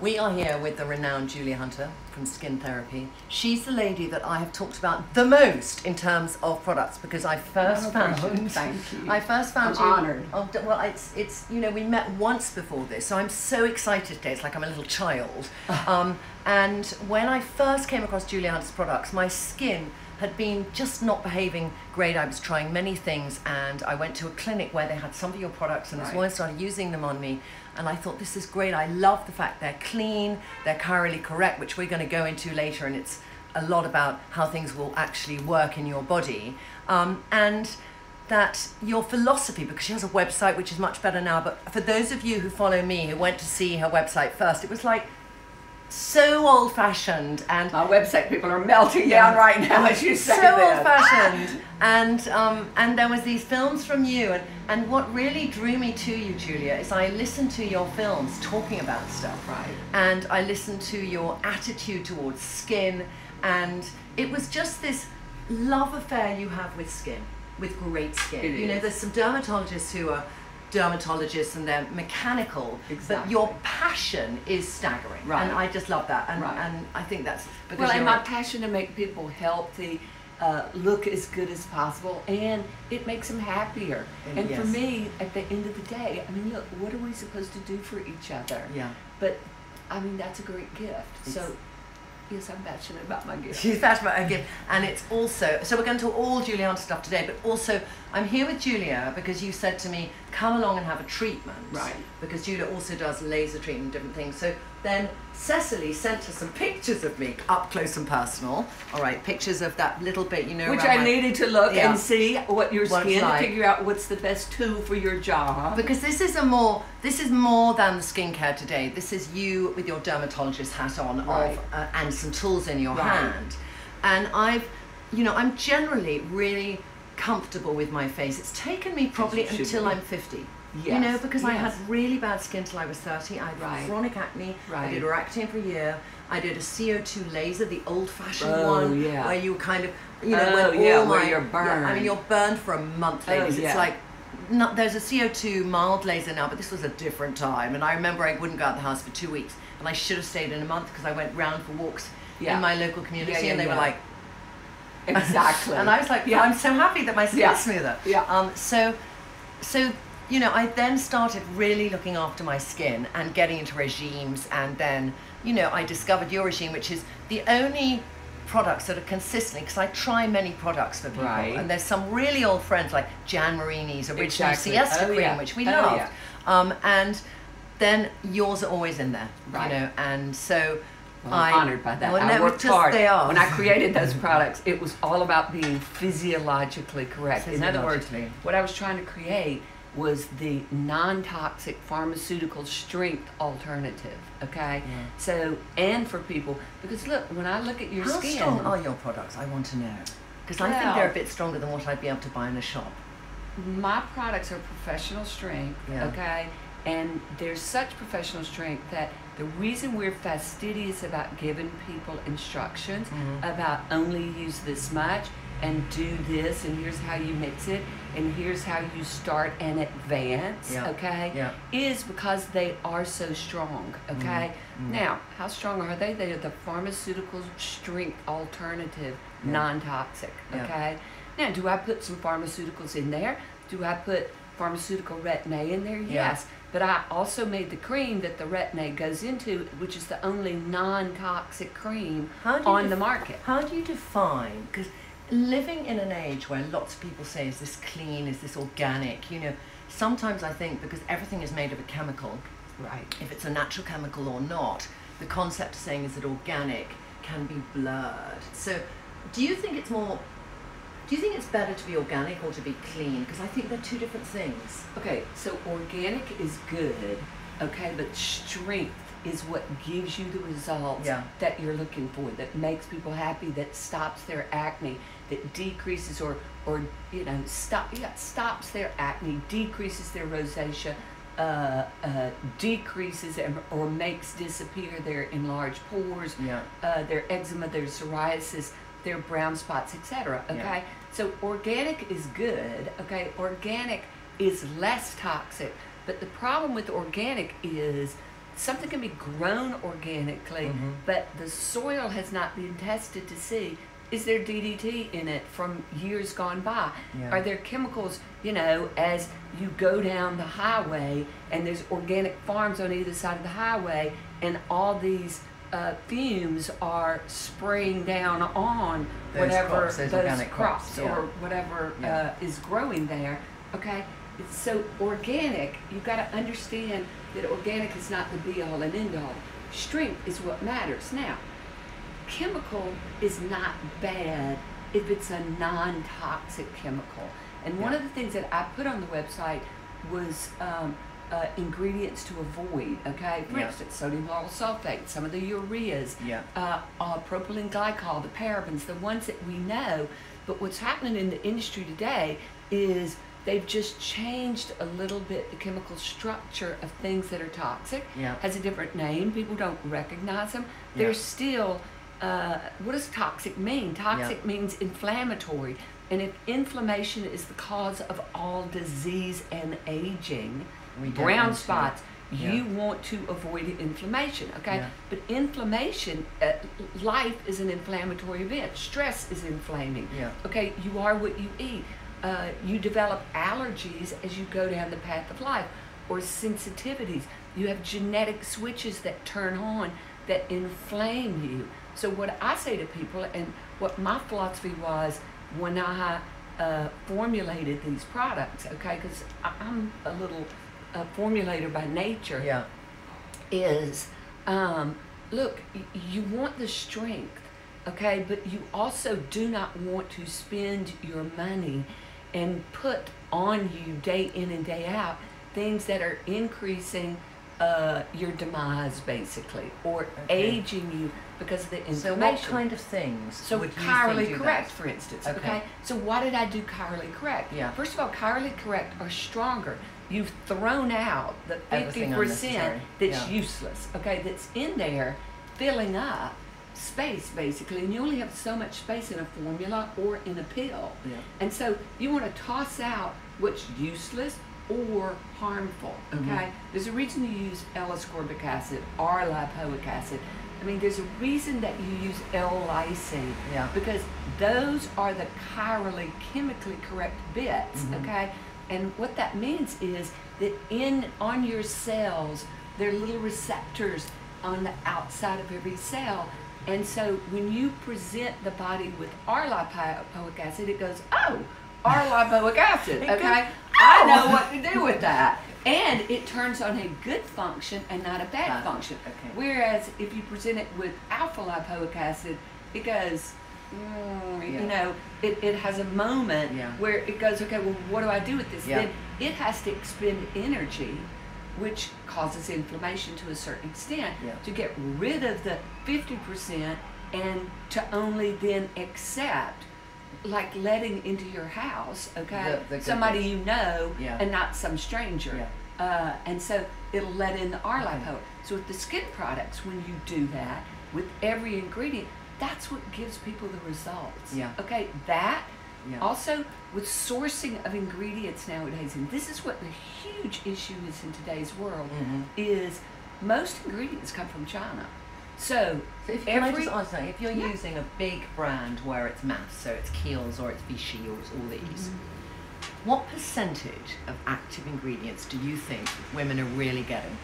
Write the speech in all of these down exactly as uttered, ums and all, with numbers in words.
We are here with the renowned Julia Hunter from Skin Therapy. She's the lady that I have talked about the most in terms of products because I first oh, found. Thank you. I first found I'm you. Honoured. Oh, well, it's it's you know we met once before this, so I'm so excited today. It's like I'm a little child. um, and when I first came across Julia Hunter's products, my skin had been just not behaving great. I was trying many things and I went to a clinic where they had some of your products and this woman started using them on me and I thought this is great. I love the fact they're clean, they're chirally correct, which we're going to go into later, and it's a lot about how things will actually work in your body. Um, and that your philosophy, because she has a website which is much better now, but for those of you who follow me who went to see her website first, it was like, so old-fashioned, and our website people are melting down right now as you say. So old-fashioned, and um, and there was these films from you, and and what really drew me to you, Julia, is I listened to your films talking about stuff, right? And I listened to your attitude towards skin, and it was just this love affair you have with skin, with great skin. It you is. know, there's some dermatologists who are. dermatologists and they're mechanical, exactly. But your passion is staggering, right. And I just love that, and, right. and I think that's because well, and my passion to make people healthy, uh, look as good as possible, and it makes them happier. And, and yes. for me, at the end of the day, I mean, look, what are we supposed to do for each other? Yeah. But I mean, that's a great gift. It's so. Yes, I'm passionate about my gift. She's passionate about her gift. And it's also, so we're going to talk all Julia Hunter stuff today, but also I'm here with Julia because you said to me, come along and have a treatment. Right. Because Julia also does laser treatment, different things. So then Cecily sent her some pictures of me, up close and personal. All right, pictures of that little bit, you know. Which I my, needed to look yeah. and see what your One skin, to figure out what's the best tool for your job. Because this is a more, this is more than the skincare today. This is you with your dermatologist hat on right. of, uh, and some tools in your right. hand. And I've, you know, I'm generally really comfortable with my face. It's taken me probably Should until be. I'm fifty. Yes. You know, because yes. I had really bad skin till I was thirty. I had right. chronic acne. Right. I did Oractane for a year. I did a C O two laser, the old-fashioned oh, one, yeah. where you kind of, you know, oh, when yeah, all where my, you're burned. Yeah, I mean, you're burned for a month, ladies. Oh, yeah. It's like, not, there's a C O two mild laser now, but this was a different time. And I remember I wouldn't go out of the house for two weeks, and I should have stayed in a month because I went round for walks yeah. in my local community, yeah, yeah, and they yeah. were like, exactly. And I was like, yeah. I'm so happy that my skin yeah. is smoother. Yeah. Um. So, so. You know, I then started really looking after my skin and getting into regimes, and then, you know, I discovered your regime, which is the only products that are consistently, because I try many products for people, right. and there's some really old friends like Jan Marini's original exactly. siesta oh, cream, yeah. which we oh, loved, yeah. um, and then yours are always in there, right. you know, and so... Well, I'm I, honored by that. Well, I worked just, hard. They are. When I created those products, it was all about being physiologically correct. Physiologically. In other words, what I was trying to create was the non-toxic pharmaceutical strength alternative, okay? Yeah. So, and for people, because look, when I look at your How skin... How strong are your products? I want to know. Because well, I think they're a bit stronger than what I'd be able to buy in a shop. My products are professional strength, yeah. okay? And they're such professional strength that the reason we're fastidious about giving people instructions mm-hmm. about only use this much and do this, and here's how you mix it, and here's how you start and advance, yeah. okay, yeah. is because they are so strong, okay? Mm. Mm. Now, how strong are they? They are the pharmaceutical strength alternative, yeah. non-toxic, yeah. okay? Now, do I put some pharmaceuticals in there? Do I put pharmaceutical retin-A in there? Yes. Yeah. But I also made the cream that the retin-A goes into, which is the only non-toxic cream on the market. How do you define? 'Cause living in an age where lots of people say, is this clean, is this organic, you know, sometimes I think because everything is made of a chemical, right? If it's a natural chemical or not, the concept of saying is it organic can be blurred. So do you think it's more, do you think it's better to be organic or to be clean? Because I think they're two different things. Okay, so organic is good, okay, but strength is what gives you the results yeah. that you're looking for, that makes people happy, that stops their acne, that decreases or or you know stop yeah stops their acne, decreases their rosacea, uh, uh, decreases or makes disappear their enlarged pores, yeah. uh, their eczema, their psoriasis, their brown spots, et cetera. Okay, yeah. So organic is good. Okay, organic is less toxic, but the problem with organic is something can be grown organically, mm-hmm. but the soil has not been tested to see, is there D D T in it from years gone by? Yeah. Are there chemicals, you know, as you go down the highway and there's organic farms on either side of the highway and all these uh, fumes are spraying down on those whatever crops, those, those organic crops, crops yeah. or whatever yeah. uh, is growing there, okay? It's so organic, you've got to understand that organic is not the be-all and end-all. Strength is what matters. Now, chemical is not bad if it's a non-toxic chemical. And yeah. one of the things that I put on the website was um, uh, ingredients to avoid, okay? For yeah. instance, sodium lauryl sulfate, some of the ureas, yeah. uh, uh, propylene glycol, the parabens, the ones that we know. But what's happening in the industry today is they've just changed a little bit the chemical structure of things that are toxic. Yeah. Has a different name. People don't recognize them. Yeah. They're still, uh, what does toxic mean? Toxic yeah. means inflammatory. And if inflammation is the cause of all disease and aging, we brown spots, yeah. you want to avoid inflammation, okay? Yeah. But inflammation, uh, life is an inflammatory event. Stress is inflaming. Yeah. Okay, you are what you eat. Uh, you develop allergies as you go down the path of life, or sensitivities. You have genetic switches that turn on that inflame you. So what I say to people, and what my philosophy was when I uh, formulated these products, okay, because I'm a little uh, formulator by nature, yeah. is um, look, you want the strength, okay, but you also do not want to spend your money and put on you day in and day out things that are increasing uh, your demise, basically, or okay. aging you because of the inflammation. So what kind of things? So would chirally correct, that? For instance. Okay. okay. So why did I do chirally correct? Yeah. First of all, chirally correct are stronger. You've thrown out the fifty percent that's yeah. useless. Okay, that's in there, filling up space, basically, and you only have so much space in a formula or in a pill. Yeah. And so you want to toss out what's useless or harmful, okay? Mm-hmm. There's a reason you use L-ascorbic acid, R-lipoic acid. I mean, there's a reason that you use L-lysine, yeah. because those are the chirally, chemically correct bits, mm-hmm. okay? And what that means is that in on your cells, there are little receptors on the outside of every cell. And so when you present the body with R-lipoic acid, it goes, oh, R-lipoic acid, okay? I know what to do with that. And it turns on a good function and not a bad function. Okay. Whereas if you present it with alpha-lipoic acid, it goes, mm, yeah. you know, it, it has a moment yeah. where it goes, okay, well, what do I do with this? Yeah. Then it has to expend energy, which causes inflammation to a certain extent, yeah. to get rid of the fifty percent and to only then accept, like letting into your house, okay, the, the somebody you know yeah. and not some stranger. Yeah. Uh, and so it'll let in the R-lipoic. Okay. So with the skin products, when you do that, with every ingredient, that's what gives people the results. Yeah. Okay, that. Yeah. Also, with sourcing of ingredients nowadays, and this is what the huge issue is in today's world, mm-hmm. is most ingredients come from China. So, so if, every, can I just ask that, if you're yeah. using a big brand where it's mass, so it's Kiehl's or it's Vichy or it's all these, mm-hmm. what percentage of active ingredients do you think women are really getting?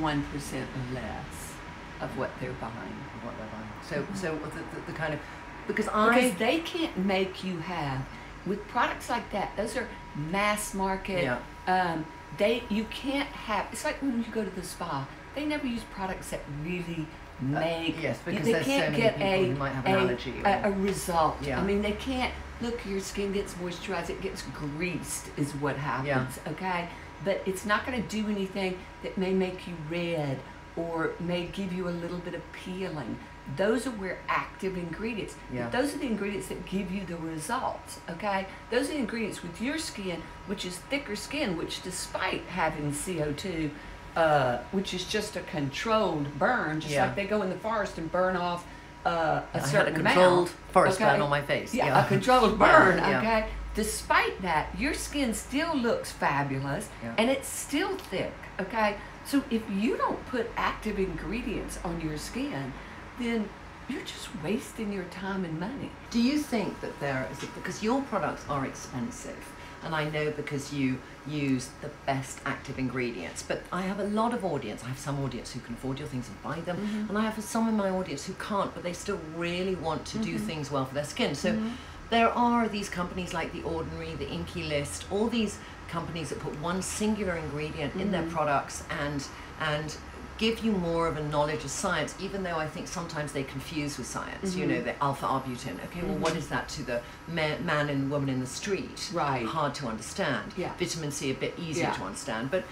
one percent or less of what they're buying. Of what they're buying. So, mm-hmm. so the, the, the kind of... Because, I, because they can't make you have, with products like that, those are mass market, yeah. um, they, you can't have, it's like when you go to the spa, they never use products that really make, uh, yes, because you, they can't so get a, might have an a, allergy or, a, a result. Yeah. I mean, they can't, look, your skin gets moisturized, it gets greased is what happens, yeah. okay? But it's not going to do anything that may make you red or may give you a little bit of peeling. Those are where active ingredients, yeah. those are the ingredients that give you the results, okay? Those are the ingredients with your skin, which is thicker skin, which despite having C O two, uh, which is just a controlled burn, just yeah. like they go in the forest and burn off uh, a I certain had a controlled amount. Forest okay? burn on my face. Yeah, yeah. a controlled burn, yeah. okay? Despite that, your skin still looks fabulous, yeah. and it's still thick, okay? So if you don't put active ingredients on your skin, then you're just wasting your time and money. Do you think that there is, because your products are expensive, and I know because you use the best active ingredients, but I have a lot of audience, I have some audience who can afford your things and buy them, mm-hmm. and I have some in my audience who can't, but they still really want to mm-hmm. do things well for their skin. So mm-hmm. there are these companies like The Ordinary, The Inkey List, all these companies that put one singular ingredient mm-hmm. in their products and and give you more of a knowledge of science, even though I think sometimes they confuse with science, mm-hmm. you know, the alpha-arbutin. Okay, mm-hmm. well, what is that to the man, man and woman in the street? Right. Hard to understand. Yeah. Vitamin C, a bit easier yeah. to understand. But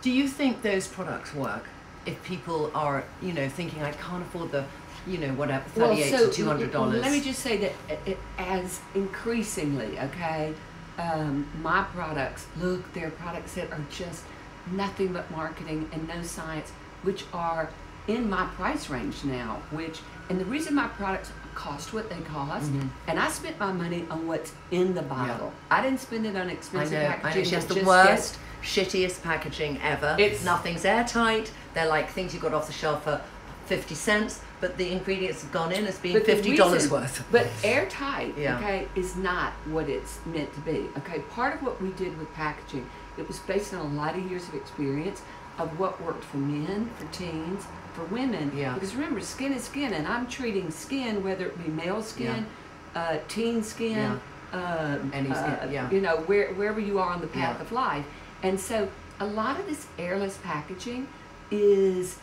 do you think those products work if people are, you know, thinking, I can't afford the, you know, whatever, thirty-eight well, so to two hundred dollars? Well, let me just say that it, as increasingly, okay, um, my products, look, they're products that are just nothing but marketing and no science, which are in my price range now, which, and the reason my products cost what they cost, mm-hmm. and I spent my money on what's in the bottle. Yeah. I didn't spend it on expensive I know, packaging. I know, she has the worst, shittiest packaging ever. It's nothing's airtight. They're like things you got off the shelf for fifty cents, but the ingredients have gone in as being fifty dollars worth. But airtight, yeah. okay, is not what it's meant to be. Okay, part of what we did with packaging, it was based on a lot of years of experience of what worked for men, for teens, for women. Yeah. Because remember, skin is skin, and I'm treating skin, whether it be male skin, yeah. uh, teen skin, yeah. uh, any uh, skin, yeah. you know, where, wherever you are on the path yeah. of life. And so a lot of this airless packaging is,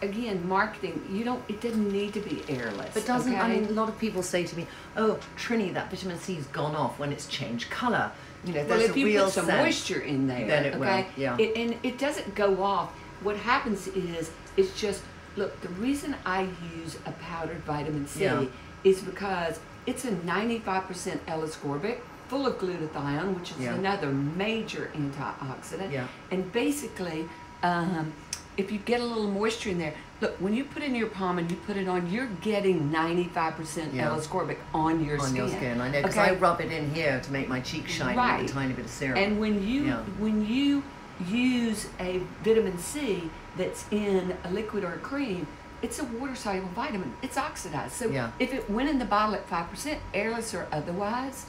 again, marketing. You don't, it doesn't need to be airless. But doesn't, okay? I mean, a lot of people say to me, oh, Trini, that vitamin C's gone off when it's changed color. You know, well, if you put some scent, moisture in there, then it okay? will. Yeah. It, and it doesn't go off. What happens is, it's just, look, the reason I use a powdered vitamin C yeah. is because it's a ninety-five percent L-ascorbic, full of glutathione, which is yeah. another major antioxidant. Yeah. And basically, um, if you get a little moisture in there, look, when you put it in your palm and you put it on, you're getting ninety-five percent yeah. L-ascorbic on your on skin. On your skin, I know, because okay. I rub it in here to make my cheek shiny right. with a tiny bit of serum. And when you, yeah. when you use a vitamin C that's in a liquid or a cream, it's a water-soluble vitamin. It's oxidized. So yeah. if it went in the bottle at five percent, airless or otherwise,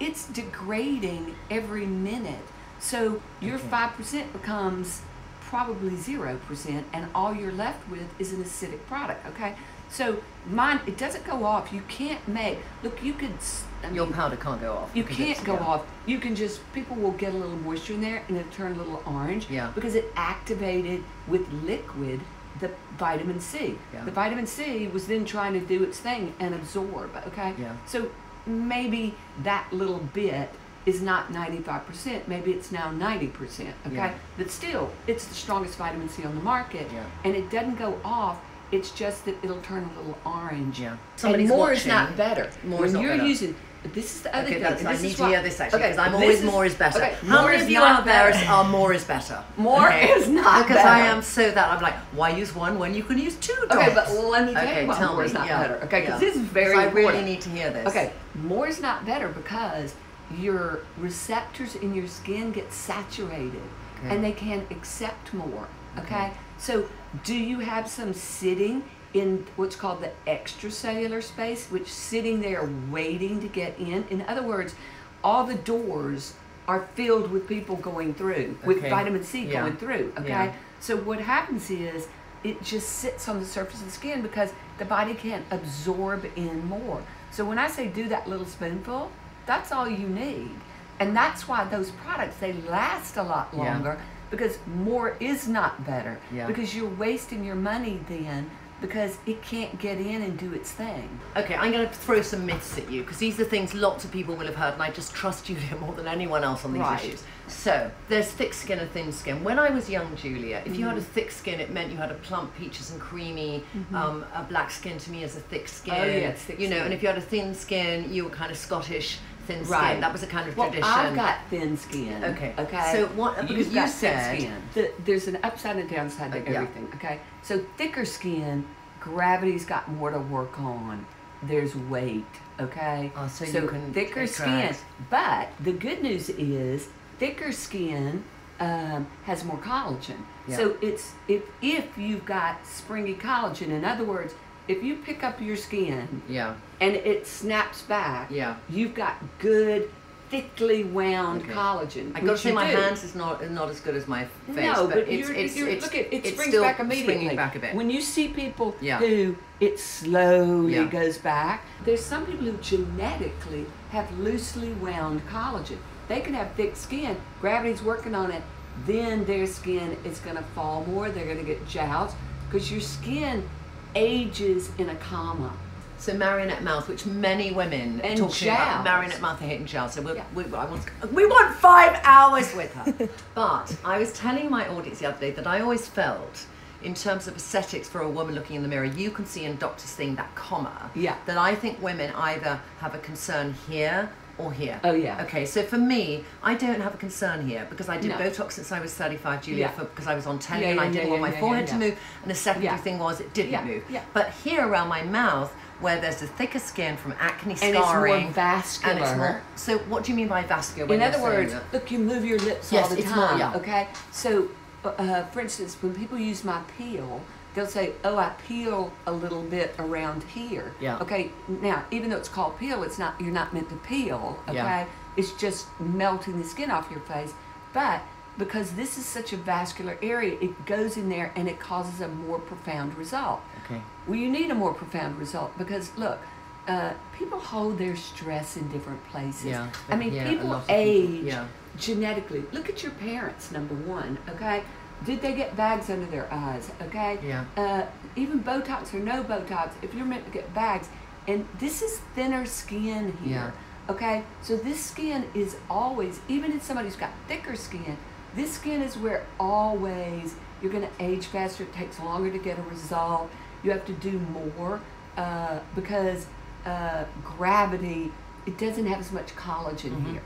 it's degrading every minute. So your okay. five percent becomes probably zero percent, and all you're left with is an acidic product, okay? So mine, it doesn't go off. You can't make, look, you could... I mean, your powder can't go off. You can't go yeah. off. You can just, people will get a little moisture in there and it'll turn a little orange yeah. because it activated with liquid the vitamin C. Yeah. The vitamin C was then trying to do its thing and absorb, okay? Yeah. So maybe that little bit is not ninety-five percent, maybe it's now ninety percent, okay? Yeah. But still, it's the strongest vitamin C on the market, yeah. and it doesn't go off, it's just that it'll turn a little orange. Yeah. Somebody's and more watching. Is not better. More when is not you're better. Using, but this is the other okay, thing. That's, I need to hear this actually, because okay, I'm always is, more is better. Okay, How many of you out there are more is better? More okay. is not because better. Because I am so that, I'm like, why use one when you can use two drops? Okay, but let me tell okay, you why more me. Is not yeah. better, okay? Because yeah. this is very important. I really important. Need to hear this. Okay, more is not better because your receptors in your skin get saturated okay. and they can accept more, okay? okay? So do you have some sitting in what's called the extracellular space, which sitting there waiting to get in? In other words, all the doors are filled with people going through, with okay. vitamin C yeah. going through, okay? Yeah. So what happens is it just sits on the surface of the skin because the body can't absorb in more. So when I say do that little spoonful, that's all you need. And that's why those products, they last a lot longer yeah. because more is not better. Yeah. Because you're wasting your money then because it can't get in and do its thing. Okay, I'm gonna throw some myths at you because these are things lots of people will have heard, and I just trust Julia more than anyone else on these right. issues. So, there's thick skin and thin skin. When I was young, Julia, if mm-hmm. you had a thick skin, it meant you had a plump, peaches and creamy, mm-hmm. um, a black skin to me is a thick skin. Oh, yeah, thick you know, skin. And if you had a thin skin, you were kind of Scottish. Thin skin. Right. That was a kind of well, tradition. I've got thin skin. Okay. Okay. So what? Because You've you said the, there's an upside and downside to uh, everything. Yeah. Okay. So thicker skin, gravity's got more to work on. There's weight. Okay. Oh, so, so you can thicker skin. But the good news is thicker skin um, has more collagen. Yeah. So it's if if you've got springy collagen, in other words, if you pick up your skin, yeah, and it snaps back, yeah, you've got good, thickly wound okay. collagen. I gotta say, my do. hands is not not as good as my face. No, but, but it's, you're, it's, you're, it's, look, it, it it's springs still back immediately. Back a bit. When you see people yeah. who it slowly yeah. goes back, there's some people who genetically have loosely wound collagen. They can have thick skin. Gravity's working on it. Then their skin is going to fall more. They're going to get jowls because your skin ages in a comma. So marionette mouth, which many women and talk jowls. about. Marionette mouth are hitting jowls. So we're, yeah. we, I want, we want five hours with her. But I was telling my audience the other day that I always felt, in terms of aesthetics for a woman looking in the mirror, you can see in doctors' thing that comma. Yeah. That I think women either have a concern here or here. Oh yeah. Okay, so for me, I don't have a concern here because I did no. Botox since I was thirty-five, Julia, yeah. for, because I was on telly yeah, and yeah, I didn't yeah, want yeah, my yeah, forehead yeah, yeah. to move, and the secondary yeah. thing was it didn't yeah, move. Yeah. But here around my mouth, where there's a thicker skin from acne scarring. And it's more vascular. And it's more, so what do you mean by vascular? When in other words, that? look, you move your lips yes, all the time, more, yeah. okay? So, uh, for instance, when people use my peel, they'll say, oh, I peel a little bit around here. Yeah. Okay, now, even though it's called peel, it's not, you're not meant to peel, okay? Yeah. It's just melting the skin off your face. But because this is such a vascular area, it goes in there and it causes a more profound result. Okay. Well, you need a more profound result because, look, uh, people hold their stress in different places. Yeah. I mean, yeah, people age people. Yeah. genetically. Look at your parents, number one, okay? Did they get bags under their eyes, okay? Yeah. Uh, even Botox or no Botox, if you're meant to get bags, and this is thinner skin here, yeah. okay? So this skin is always, even in somebody who's got thicker skin, this skin is where always you're gonna age faster, it takes longer to get a result, you have to do more uh, because uh, gravity, it doesn't have as much collagen mm-hmm. here.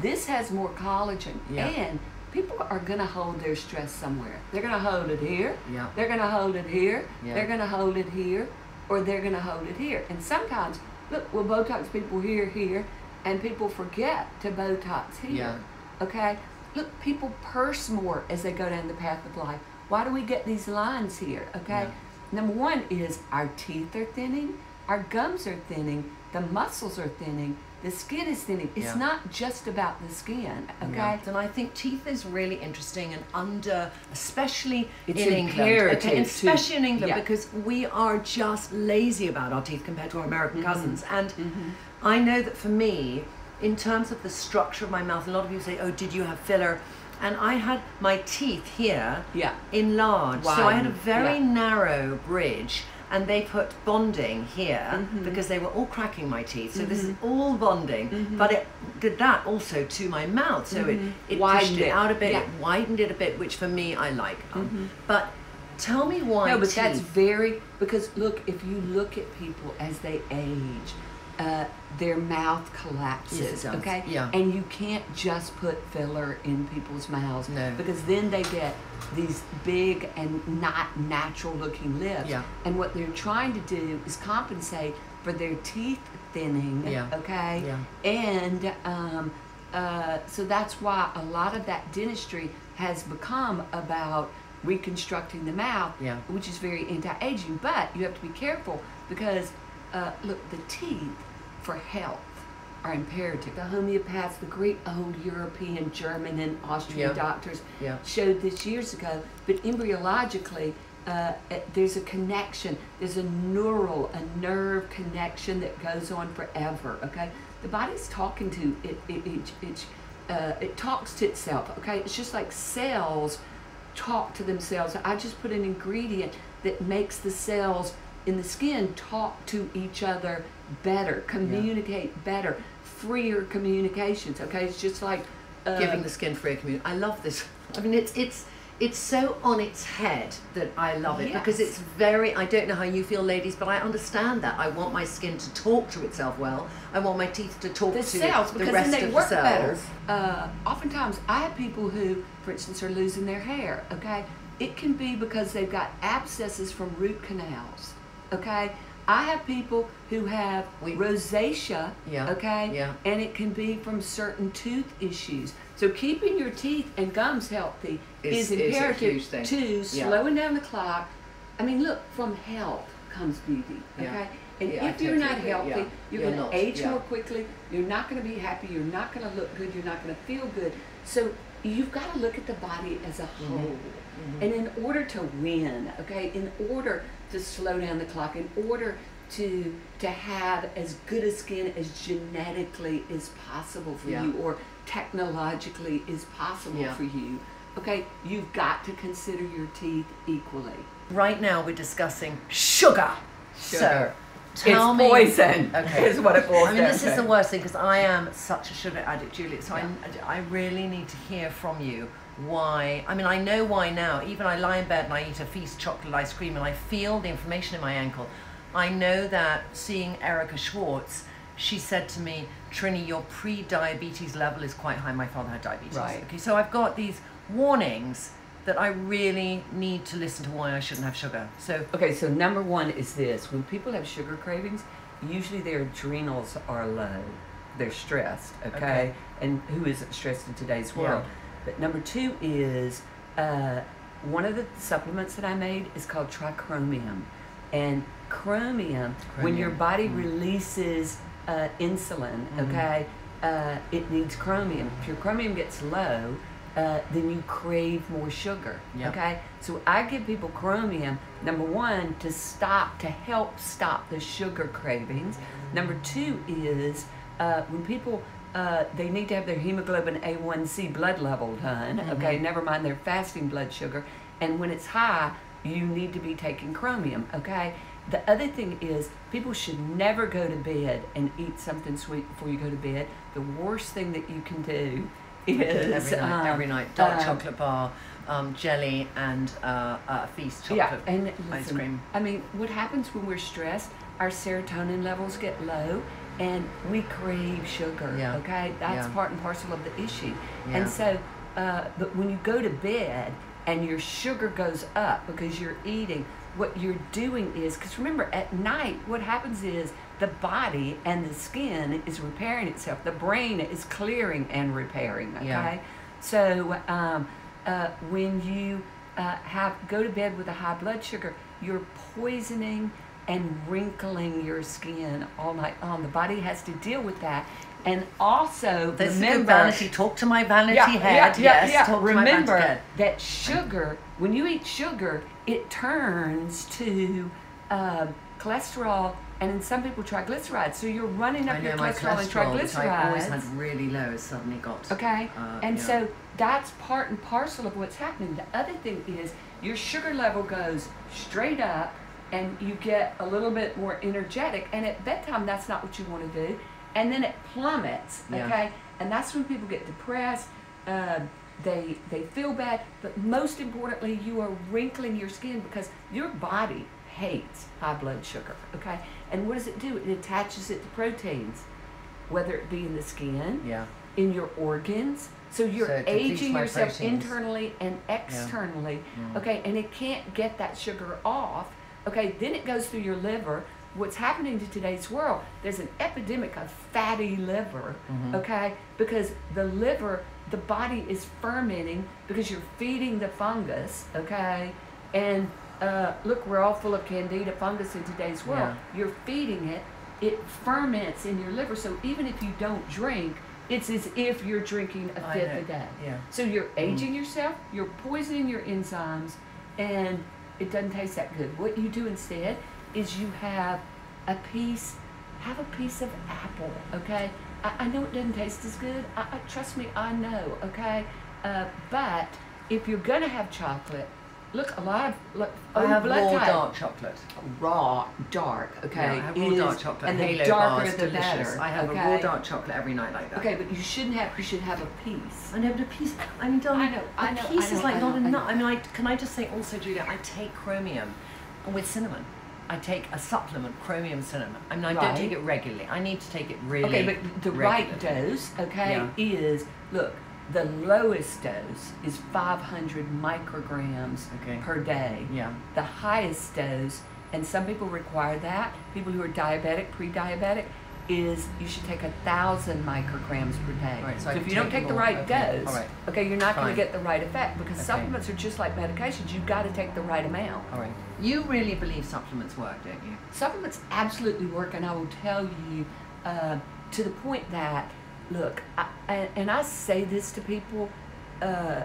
This has more collagen yeah. and people are going to hold their stress somewhere. They're going to hold it here, yeah. they're going to hold it here, yeah. they're going to hold it here, or they're going to hold it here. And sometimes, look, we'll Botox people here, here, and people forget to Botox here, yeah. okay? Look, people purse more as they go down the path of life. Why do we get these lines here, okay? Yeah. Number one is our teeth are thinning, our gums are thinning, the muscles are thinning, the skin is thinning. It's yeah. not just about the skin, okay? Yeah. And I think teeth is really interesting and under, especially it's in England, okay? And especially in England yeah. because we are just lazy about our teeth compared to our American mm-hmm. cousins. And mm-hmm. I know that for me, in terms of the structure of my mouth, a lot of people say, oh, did you have filler? And I had my teeth here yeah. enlarged. Wow. So I had a very yeah. narrow bridge. And they put bonding here mm-hmm. because they were all cracking my teeth. So mm-hmm. this is all bonding, mm-hmm. but it did that also to my mouth. So mm-hmm. it, it pushed it out a bit, yeah. it widened it a bit, which for me, I like. Um, mm-hmm. But tell me why No, but teeth. That's very, because look, if you look at people as they age, uh, their mouth collapses, yes, it does. okay? Yeah. And you can't just put filler in people's mouths no. because then they get these big and not natural looking lips. Yeah. And what they're trying to do is compensate for their teeth thinning, yeah. okay? Yeah. And um, uh, so that's why a lot of that dentistry has become about reconstructing the mouth, yeah. which is very anti-aging, but you have to be careful because uh, look, the teeth for health are imperative. The homeopaths, the great old European, German, and Austrian yeah. doctors yeah. showed this years ago, but embryologically, uh, there's a connection, there's a neural, a nerve connection that goes on forever, okay? The body's talking to, it, it, it, it, uh, it talks to itself, okay? It's just like cells talk to themselves. I just put an ingredient that makes the cells in the skin talk to each other better, communicate yeah. better, freer communications, okay? It's just like uh, giving the skin freer communication. I love this. I mean, it's it's it's so on its head that I love it yes. because it's very, I don't know how you feel, ladies, but I understand that. I want my skin to talk to itself well. I want my teeth to talk the to cells, the rest of the cells. Because then they work better. Uh, oftentimes, I have people who, for instance, are losing their hair, okay? It can be because they've got abscesses from root canals, okay? I have people who have we, rosacea, yeah, okay, yeah, and it can be from certain tooth issues. So keeping your teeth and gums healthy is, is imperative is to yeah. slowing down the clock. I mean, look, from health comes beauty, okay? Yeah. And yeah, if I you're not healthy, yeah. you're yeah, going to age yeah. more quickly, you're not going to be happy, you're not going to look good, you're not going to feel good. So you've got to look at the body as a whole. Mm-hmm. And in order to win, okay, in order to slow down the clock, in order to to have as good a skin as genetically is possible for yeah. you, or technologically is possible yeah. for you, okay, you've got to consider your teeth equally. Right now we're discussing sugar. Sugar. So, Tell it's me. poison, okay. is what it boils down to. I mean, this is the worst thing, because I am such a sugar addict, Julia, so yeah. I, I really need to hear from you why. I mean, I know why now. Even I lie in bed and I eat a Feast chocolate ice cream and I feel the inflammation in my ankle. I know that seeing Erica Schwartz, she said to me, Trini, your pre-diabetes level is quite high. My father had diabetes. Right. Okay, so I've got these warnings that I really need to listen to why I shouldn't have sugar. So okay, so number one is this. When people have sugar cravings, usually their adrenals are low. They're stressed, okay? okay. And who isn't stressed in today's world? Yeah. But number two is, uh, one of the supplements that I made is called trichromium. And chromium, chromium. when your body mm. releases uh, insulin, mm. okay, uh, it needs chromium. If your chromium gets low, Uh, then you crave more sugar, yep. okay? So I give people chromium, number one, to stop, to help stop the sugar cravings. Number two is, uh, when people, uh, they need to have their hemoglobin A one C blood level done, okay, mm-hmm. never mind their fasting blood sugar, and when it's high, you need to be taking chromium, okay? The other thing is, people should never go to bed and eat something sweet before you go to bed. The worst thing that you can do Is, every night, um, every night, dark um, chocolate bar, um, jelly, and uh, uh, Feast chocolate yeah, and listen, ice cream. I mean, what happens when we're stressed? Our serotonin levels get low, and we crave sugar. Yeah. Okay, that's yeah. part and parcel of the issue. Yeah. And so, uh, but when you go to bed and your sugar goes up because you're eating, what you're doing is, because remember, at night, what happens is the body and the skin is repairing itself. The brain is clearing and repairing, okay? Yeah. So um, uh, when you uh, have go to bed with a high blood sugar, you're poisoning and wrinkling your skin all night long. The body has to deal with that. And also, this remember... vanity, talk to my vanity yeah, head. Yeah, yes, yeah, talk remember to my vanity head. That sugar, when you eat sugar, it turns to uh, cholesterol, and in some people triglycerides. So you're running up your cholesterol, cholesterol and triglycerides. Which I always had really low, has suddenly got... Okay, uh, and yeah. so that's part and parcel of what's happening. The other thing is, your sugar level goes straight up, and you get a little bit more energetic, and at bedtime, that's not what you want to do. And then it plummets, okay? Yeah. And that's when people get depressed, uh, they, they feel bad, but most importantly, you are wrinkling your skin because your body hates high blood sugar, okay? And what does it do? It attaches it to proteins, whether it be in the skin, yeah. in your organs, so you're so aging yourself proteins. internally and externally, yeah. Yeah. okay? And it can't get that sugar off, okay? Then it goes through your liver. What's happening to today's world, there's an epidemic of fatty liver, mm-hmm. okay? Because the liver, the body is fermenting because you're feeding the fungus, okay? And uh, look, we're all full of candida fungus in today's world. Yeah. You're feeding it, it ferments in your liver, so even if you don't drink, it's as if you're drinking a fifth a day. Yeah. So you're aging mm. yourself, you're poisoning your enzymes, and it doesn't taste that good. What you do instead is you have a piece, have a piece of apple, okay? I, I know it doesn't taste as good. I, I, trust me, I know, okay? Uh, but if you're gonna have chocolate, look, a lot of, look, I have raw dark chocolate. Raw, dark, okay? Yeah, I have raw dark chocolate. And the darker the better. I have a raw dark chocolate every night like that. Okay, but you shouldn't have, you should have a piece. I know, but a piece, I mean, darling, a piece is like not enough. I mean, I, can I just say also, Julia, I take chromium with cinnamon. I take a supplement, chromium cinnamon. I mean, I right. don't take it regularly. I need to take it really Okay, but the regularly. right dose, okay, yeah. is, look, the lowest dose is five hundred micrograms okay. per day. Yeah. The highest dose and some people require that. People who are diabetic, pre-diabetic, is you should take a thousand micrograms per day. Right, so so if you don't take the right okay. dose, right. okay, you're not going to get the right effect, because okay. supplements are just like medications. You've got to take the right amount. All right. You really believe supplements work, don't you? Supplements absolutely work, and I will tell you uh, to the point that, look, I, and, and I say this to people uh,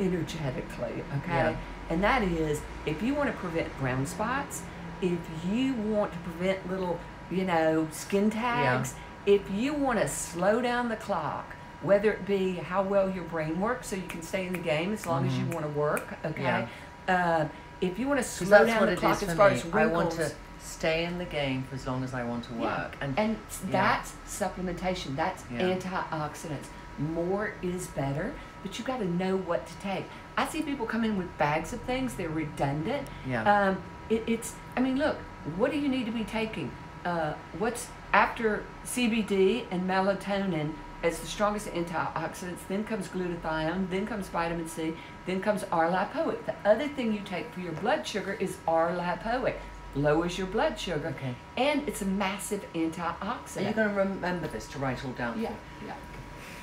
energetically, okay? Yeah. And that is, if you want to prevent brown spots, if you want to prevent little, you know, skin tags, yeah. if you want to slow down the clock, whether it be how well your brain works so you can stay in the game as long mm. as you want to work, okay? Yeah. Uh, if you want to slow down the clock as far as wrinkles, I want to stay in the game for as long as I want to work. Yeah. And, and yeah. that's supplementation. That's yeah. antioxidants. More is better, but you got to know what to take. I see people come in with bags of things. They're redundant. Yeah. Um, it, it's, I mean, look, what do you need to be taking? Uh, what's after C B D and melatonin as the strongest antioxidants, then comes glutathione, then comes vitamin C, then comes R lipoic. The other thing you take for your blood sugar is R lipoic. Lowers your blood sugar, okay. and it's a massive antioxidant. Are you going to remember this to write all down? Yeah. yeah.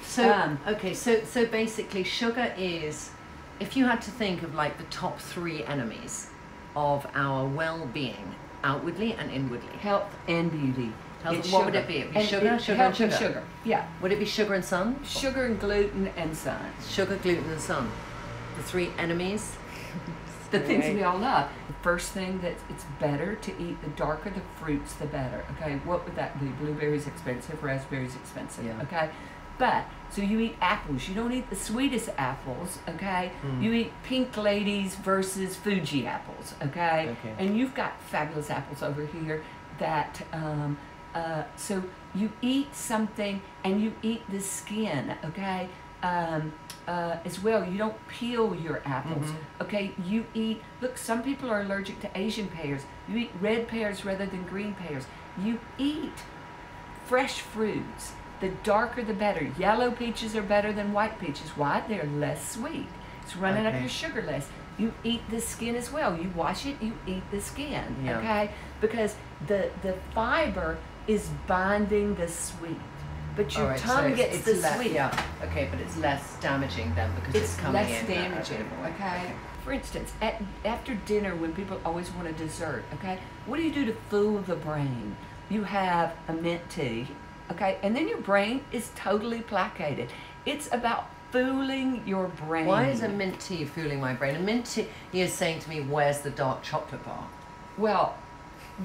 So um, okay, so so basically, sugar is, if you had to think of like the top three enemies of our well-being, outwardly and inwardly, health and beauty. Health, what sugar. would it be? It would be and sugar, it, sugar, health and sugar. sugar. Yeah. Would it be sugar and sun? Sugar and gluten and sun. Sugar, gluten, and sun. The three enemies. The things we all love. The first thing that it's better to eat, the darker the fruits, the better. Okay, what would that be? Blueberries expensive, raspberries expensive. Yeah. Okay, but so you eat apples. You don't eat the sweetest apples. Okay, mm. you eat Pink Ladies versus Fuji apples. Okay, okay. and you've got fabulous apples over here. That um, uh, so you eat something and you eat the skin. Okay. Um, Uh, as well, you don't peel your apples, mm-hmm. okay? You eat, look, some people are allergic to Asian pears. You eat red pears rather than green pears. You eat fresh fruits. The darker the better. Yellow peaches are better than white peaches. Why? They're less sweet. It's running okay. up your sugar less. You eat the skin as well. You wash it, you eat the skin, yeah. okay? Because the, the fiber is binding the sweet. But your right, tongue so gets it's the less, sweet. Yeah. Okay, but it's less damaging then because it's, it's coming less in. less damaging, okay? okay? For instance, at, after dinner when people always want a dessert, okay? What do you do to fool the brain? You have a mint tea, okay? And then your brain is totally placated. It's about fooling your brain. Why is a mint tea fooling my brain? A mint tea is saying to me, where's the dark chocolate bar? Well,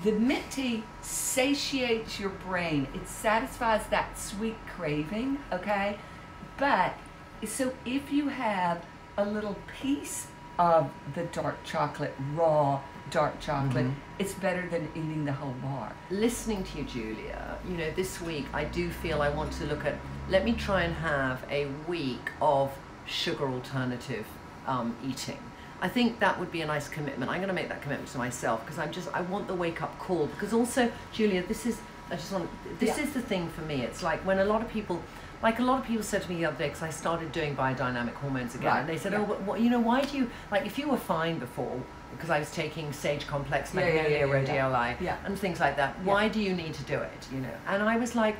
the mint tea satiates your brain. It satisfies that sweet craving, okay? But, so if you have a little piece of the dark chocolate, raw dark chocolate, mm-hmm. it's better than eating the whole bar. Listening to you, Julia, you know, this week I do feel I want to look at, let me try and have a week of sugar alternative um, eating. I think that would be a nice commitment. I'm going to make that commitment to myself because I'm just, I want the wake up call. Because also, Julia, this is, I just want, this yeah. is the thing for me. It's like when a lot of people, like a lot of people said to me the other day, because I started doing biodynamic hormones again, right. and they said, yeah. oh, what, what, you know, why do you, like if you were fine before, because I was taking Sage Complex, yeah, Magnolia, yeah, yeah, yeah, yeah. Rhodiola, yeah. and things like that, yeah. why do you need to do it, you know? And I was like,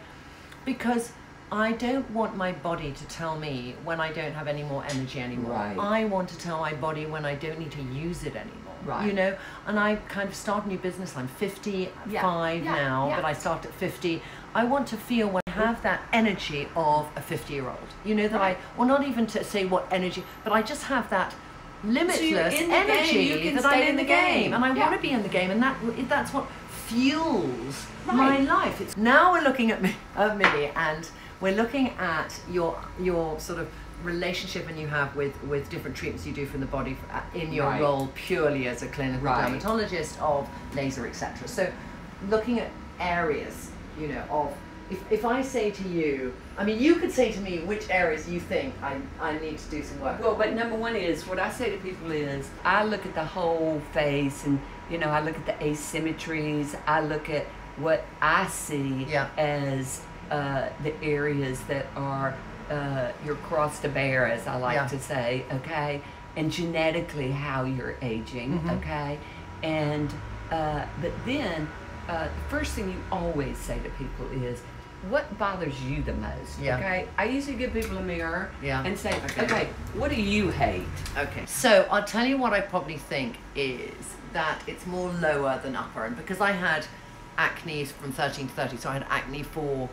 because I don't want my body to tell me when I don't have any more energy anymore. Right. I want to tell my body when I don't need to use it anymore. Right. You know, and I kind of start a new business. I'm fifty-five yeah. yeah. now, yeah. but I start at fifty. I want to feel when I have that energy of a fifty-year-old. You know, that right. I, or not even to say what energy, but I just have that limitless so you're in the energy game. You can that I'm in, in the game. game. And I yeah. want to be in the game, and that that's what fuels right. my life. It's, now we're looking at, at Millie and... We're looking at your your sort of relationship and you have with, with different treatments you do from the body in your right. role purely as a clinical right. dermatologist of laser, et cetera. So looking at areas, you know, of, if, if I say to you, I mean, you could say to me which areas you think I, I need to do some work. Well, but number one is, what I say to people is, I look at the whole face and, you know, I look at the asymmetries, I look at what I see yeah. as... Uh, the areas that are uh, your cross to bear, as I like yeah. to say, okay, and genetically how you're aging, mm-hmm. okay, and Uh, but then, uh, the first thing you always say to people is, what bothers you the most? Yeah. Okay. I usually give people a mirror yeah. and say, okay. okay, what do you hate? Okay. So I'll tell you what I probably think is that it's more lower than upper. And because I had acne from thirteen to thirty, so I had acne for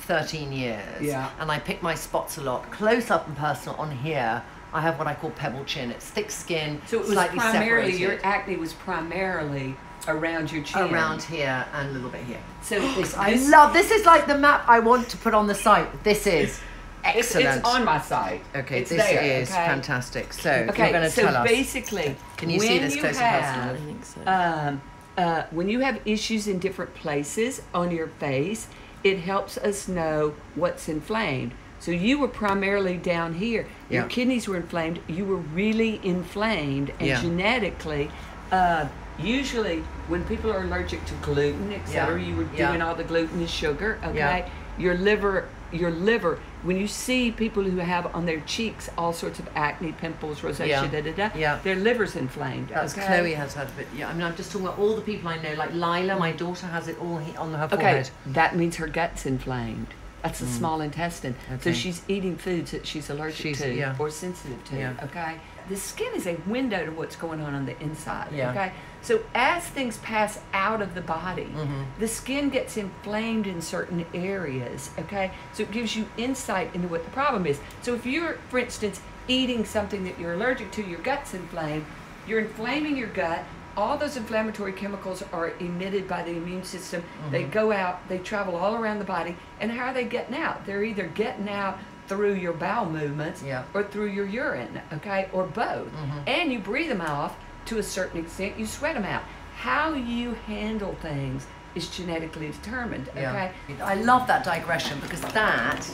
thirteen years. Yeah. And I pick my spots a lot. Close up and personal on here, I have what I call pebble chin. It's thick skin, so it was slightly primarily separated. Your acne was primarily around your chin, around here, and a little bit here. So this, I this, love this. Is like the map I want to put on the site. This is excellent. It's, it's on my site. Okay, it's this there, is okay. fantastic. So okay, you're going to so tell us. So basically, can you see this close up? I think so. Um, uh, when you have issues in different places on your face, it helps us know what's inflamed. So you were primarily down here. Your yeah. kidneys were inflamed. You were really inflamed, and yeah. genetically. Uh, Usually, when people are allergic to gluten, et cetera, yeah. you were doing yeah. all the gluten and sugar. Okay, yeah. your liver, your liver. When you see people who have on their cheeks all sorts of acne, pimples, rosacea, yeah. da da da, yeah. their liver's inflamed. That's okay. Chloe has had a bit. Yeah, I mean, I'm just talking about all the people I know. Like Lila, my daughter, has it all on her forehead. Okay, that means her gut's inflamed. That's the mm. small intestine. Okay. So she's eating foods that she's allergic she's, to yeah. or sensitive to. Yeah. Okay. The skin is a window to what's going on on the inside. Yeah. Okay. So as things pass out of the body, mm-hmm. the skin gets inflamed in certain areas. Okay. So it gives you insight into what the problem is. So if you're, for instance, eating something that you're allergic to, your gut's inflamed. You're inflaming your gut. All those inflammatory chemicals are emitted by the immune system. Mm-hmm. They go out, they travel all around the body. And how are they getting out? They're either getting out through your bowel movements yeah. or through your urine, okay, or both. Mm-hmm. And you breathe them off to a certain extent, you sweat them out. How you handle things is genetically determined, okay? Yeah. I love that digression because that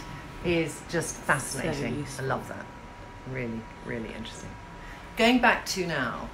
is just fascinating. So I love that. Really, really interesting. Going back to now,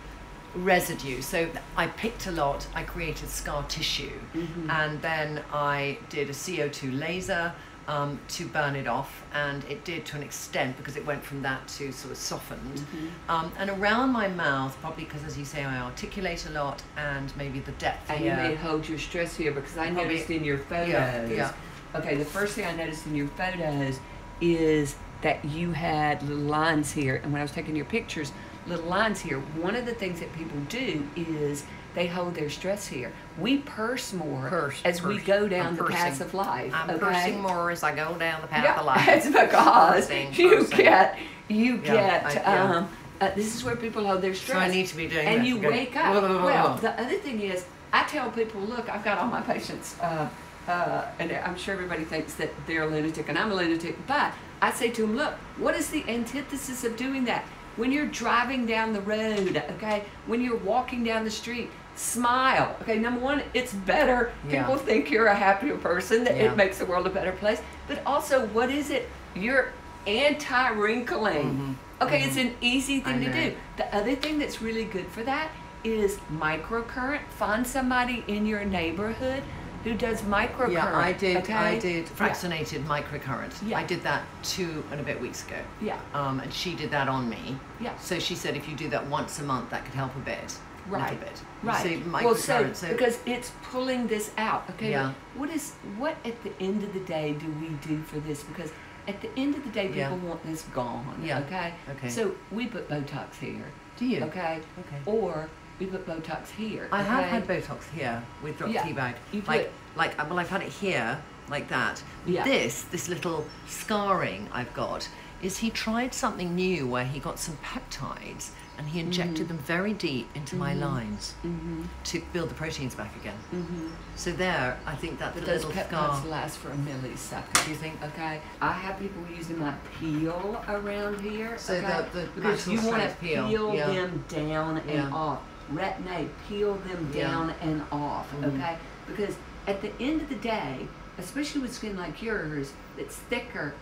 residue. So I picked a lot, I created scar tissue, mm-hmm. and then I did a C O two laser um, to burn it off, and it did to an extent because it went from that to sort of softened. Mm-hmm. um, and around my mouth, probably because, as you say, I articulate a lot, and maybe the depth and here. You may hold your stress here because I probably, noticed in your photos. Yeah, yeah. Okay, the first thing I noticed in your photos is that you had little lines here, and when I was taking your pictures, little lines here. One of the things that people do is they hold their stress here. We purse more purse, as purse. we go down I'm the pursing. path of life. I'm okay? pursing more as I go down the path yeah, of life. That's because pursing, you pursing. get, you yeah, get, I, yeah. um, uh, this is where people hold their stress. So I need to be doing and that. And you wake up. Blah, blah, blah. Well, the other thing is, I tell people, look, I've got all my patients, uh, uh, and I'm sure everybody thinks that they're a lunatic, and I'm a lunatic, but I say to them, look, what is the antithesis of doing that? When you're driving down the road, okay, when you're walking down the street, smile. Okay, number one, it's better. Yeah. People think you're a happier person, that yeah. it makes the world a better place. But also, what is it? You're anti-wrinkling. Mm-hmm. Okay, mm-hmm. it's an easy thing I to know. do. The other thing that's really good for that is microcurrent. Find somebody in your neighborhood who does microcurrent. Yeah, I did. Okay? I did fractionated yeah. microcurrent. Yeah. I did that two and a bit weeks ago. Yeah. Um, and she did that on me. Yeah. So she said if you do that once a month, that could help a bit. Right. A bit. Right. So microcurrent. Well, so, so because it's pulling this out. Okay. Yeah. What is what at the end of the day do we do for this? Because at the end of the day, people yeah. want this gone. Yeah. Okay. Okay. So we put Botox here. Do you? Okay. Okay. Or we put Botox here. I okay? have had Botox here with drop yeah. tea bag. You put like, like, well, I've had it here, like that. Yeah. This, this little scarring I've got, is he tried something new where he got some peptides and he injected mm. them very deep into mm. my lines mm-hmm. to build the proteins back again. Mm-hmm. So there, I think that but little those scar lasts for a millisecond. Do you think? Okay. I have people using my peel around here. So okay? the, the because you want to peel, peel yeah. them down yeah. and off. Retin-A, peel them down yeah. and off, okay? Mm-hmm. Because at the end of the day, especially with skin like yours that's thicker,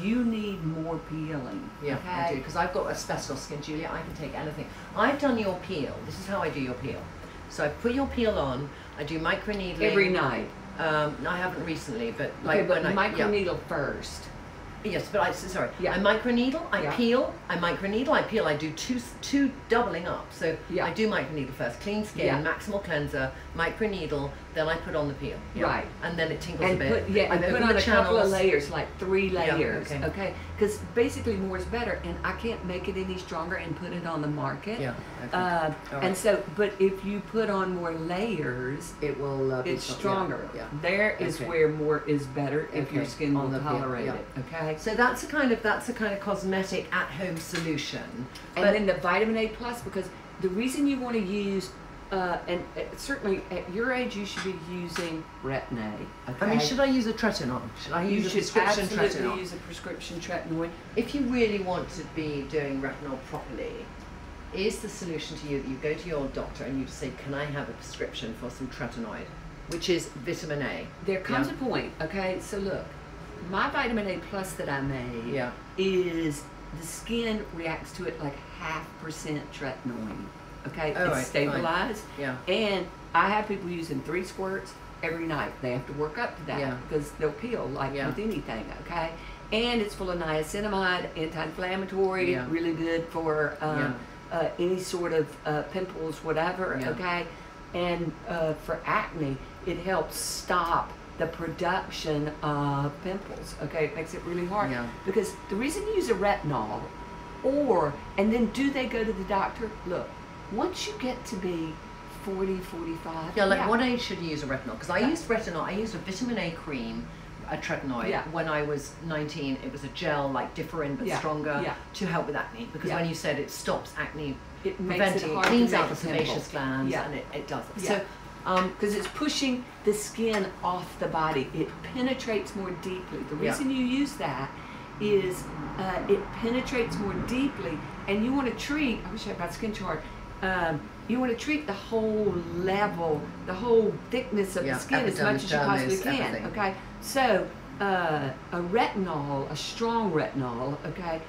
you need more peeling. Yeah, okay? I do, because I've got asbestos skin, Julia. I can take anything. I've done your peel. This is how I do your peel. So I put your peel on. I do microneedling every night. Um, I haven't recently, but like okay, but when microneedle I, yeah. first. Yes, but I, sorry, yeah. I microneedle, I yeah. peel, I microneedle, I peel, I do two, two doubling up. So yeah. I do microneedle first, clean skin, yeah. maximal cleanser, microneedle, then I put on the peel. Yeah. Right. And then it tingles and a bit. Put, yeah, I put on a channels. couple of layers, like three layers, yeah, okay? Because okay? basically more is better, and I can't make it any stronger and put it on the market. Yeah, okay. uh, right. And so, but if you put on more layers, it will. Uh, it's stronger. Yeah, yeah. There okay. is where more is better if okay. your skin on will tolerate yeah. it, okay? So that's a kind of that's a kind of cosmetic at-home solution. And but then the vitamin A plus, because the reason you want to use, uh, and uh, certainly at your age you should be using Retin-A. Okay? I mean, should I use a Tretinoin? Should I use you a prescription Tretinoin? You should absolutely use a prescription Tretinoin. If you really want to be doing retinol properly, is the solution to you that you go to your doctor and you say, can I have a prescription for some Tretinoid, which is vitamin A? There comes yeah. a point, okay, so look. My vitamin A plus that I made yeah. is the skin reacts to it like half percent tretinoin. Okay, oh, it's right, stabilized. Fine. Yeah. And I have people using three squirts every night. They have to work up to that yeah. because they'll peel like yeah. with anything. Okay, and it's full of niacinamide, anti-inflammatory, yeah. really good for um, yeah. uh, any sort of uh, pimples, whatever. Yeah. Okay, and uh, for acne, it helps stop the production of pimples. Okay, it makes it really hard. Yeah. Because the reason you use a retinol, or, and then do they go to the doctor? Look, once you get to be forty, forty-five. Yeah, like yeah. what age should you use a retinol? Because I yeah. used retinol, I used a vitamin A cream, a tretinoid, yeah. when I was nineteen. It was a gel, like Differin, but yeah. stronger, yeah. to help with acne. Because yeah. when you said it stops acne, it preventing, it, it cleans out the sebaceous glands, yeah. and it, it does it. Yeah. So, because um, it's pushing the skin off the body. It penetrates more deeply. The reason yeah. you use that is uh, it penetrates more deeply, and you want to treat, I wish I had my skin chart, um, you want to treat the whole level, the whole thickness of yeah. the skin epidermis, as much as you possibly can. Everything. Okay, so uh, a retinol, a strong retinol, okay,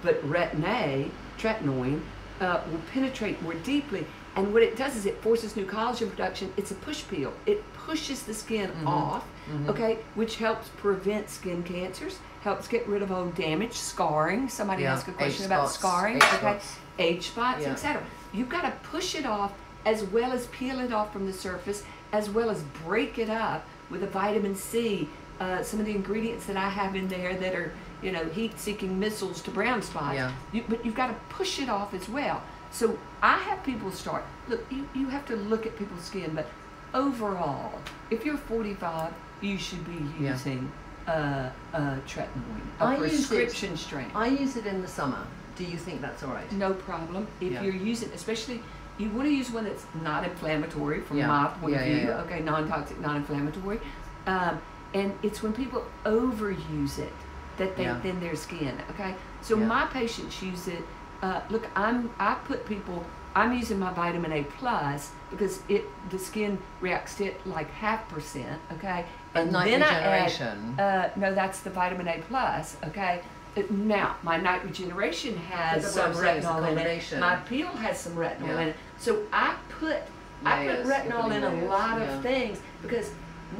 but Retin-A, tretinoin, uh, will penetrate more deeply. And what it does is it forces new collagen production. It's a push peel. It pushes the skin mm-hmm. off, mm-hmm. okay, which helps prevent skin cancers, helps get rid of old damage, scarring. Somebody yeah. asked a question H about spots. scarring, H okay, spots. age spots, yeah. et cetera. You've got to push it off, as well as peel it off from the surface, as well as break it up with a vitamin C. Uh, some of the ingredients that I have in there that are, you know, heat-seeking missiles to brown spots. Yeah. You, but you've got to push it off as well. So I have people start, look, you, you have to look at people's skin, but overall, if you're forty-five, you should be using yeah. uh, uh, tretinoin, a I prescription strain. I use it in the summer. Do you think that's all right? No problem. If yeah. you're using, especially, you want to use one that's not inflammatory from yeah. my point yeah, of view, yeah, yeah. okay, non-toxic, non-inflammatory. Um, and it's when people overuse it that they yeah. thin their skin, okay? So yeah. my patients use it. Uh, look, I'm, I put people, I'm using my vitamin A plus because it the skin reacts to it like half percent, okay? And night then regeneration. I add, uh, no, that's the vitamin A plus, okay? It, now, my night regeneration has some retinol in it. My peel has some retinol yeah. in it. So I put, layers, I put retinol in layers, a lot yeah. of things because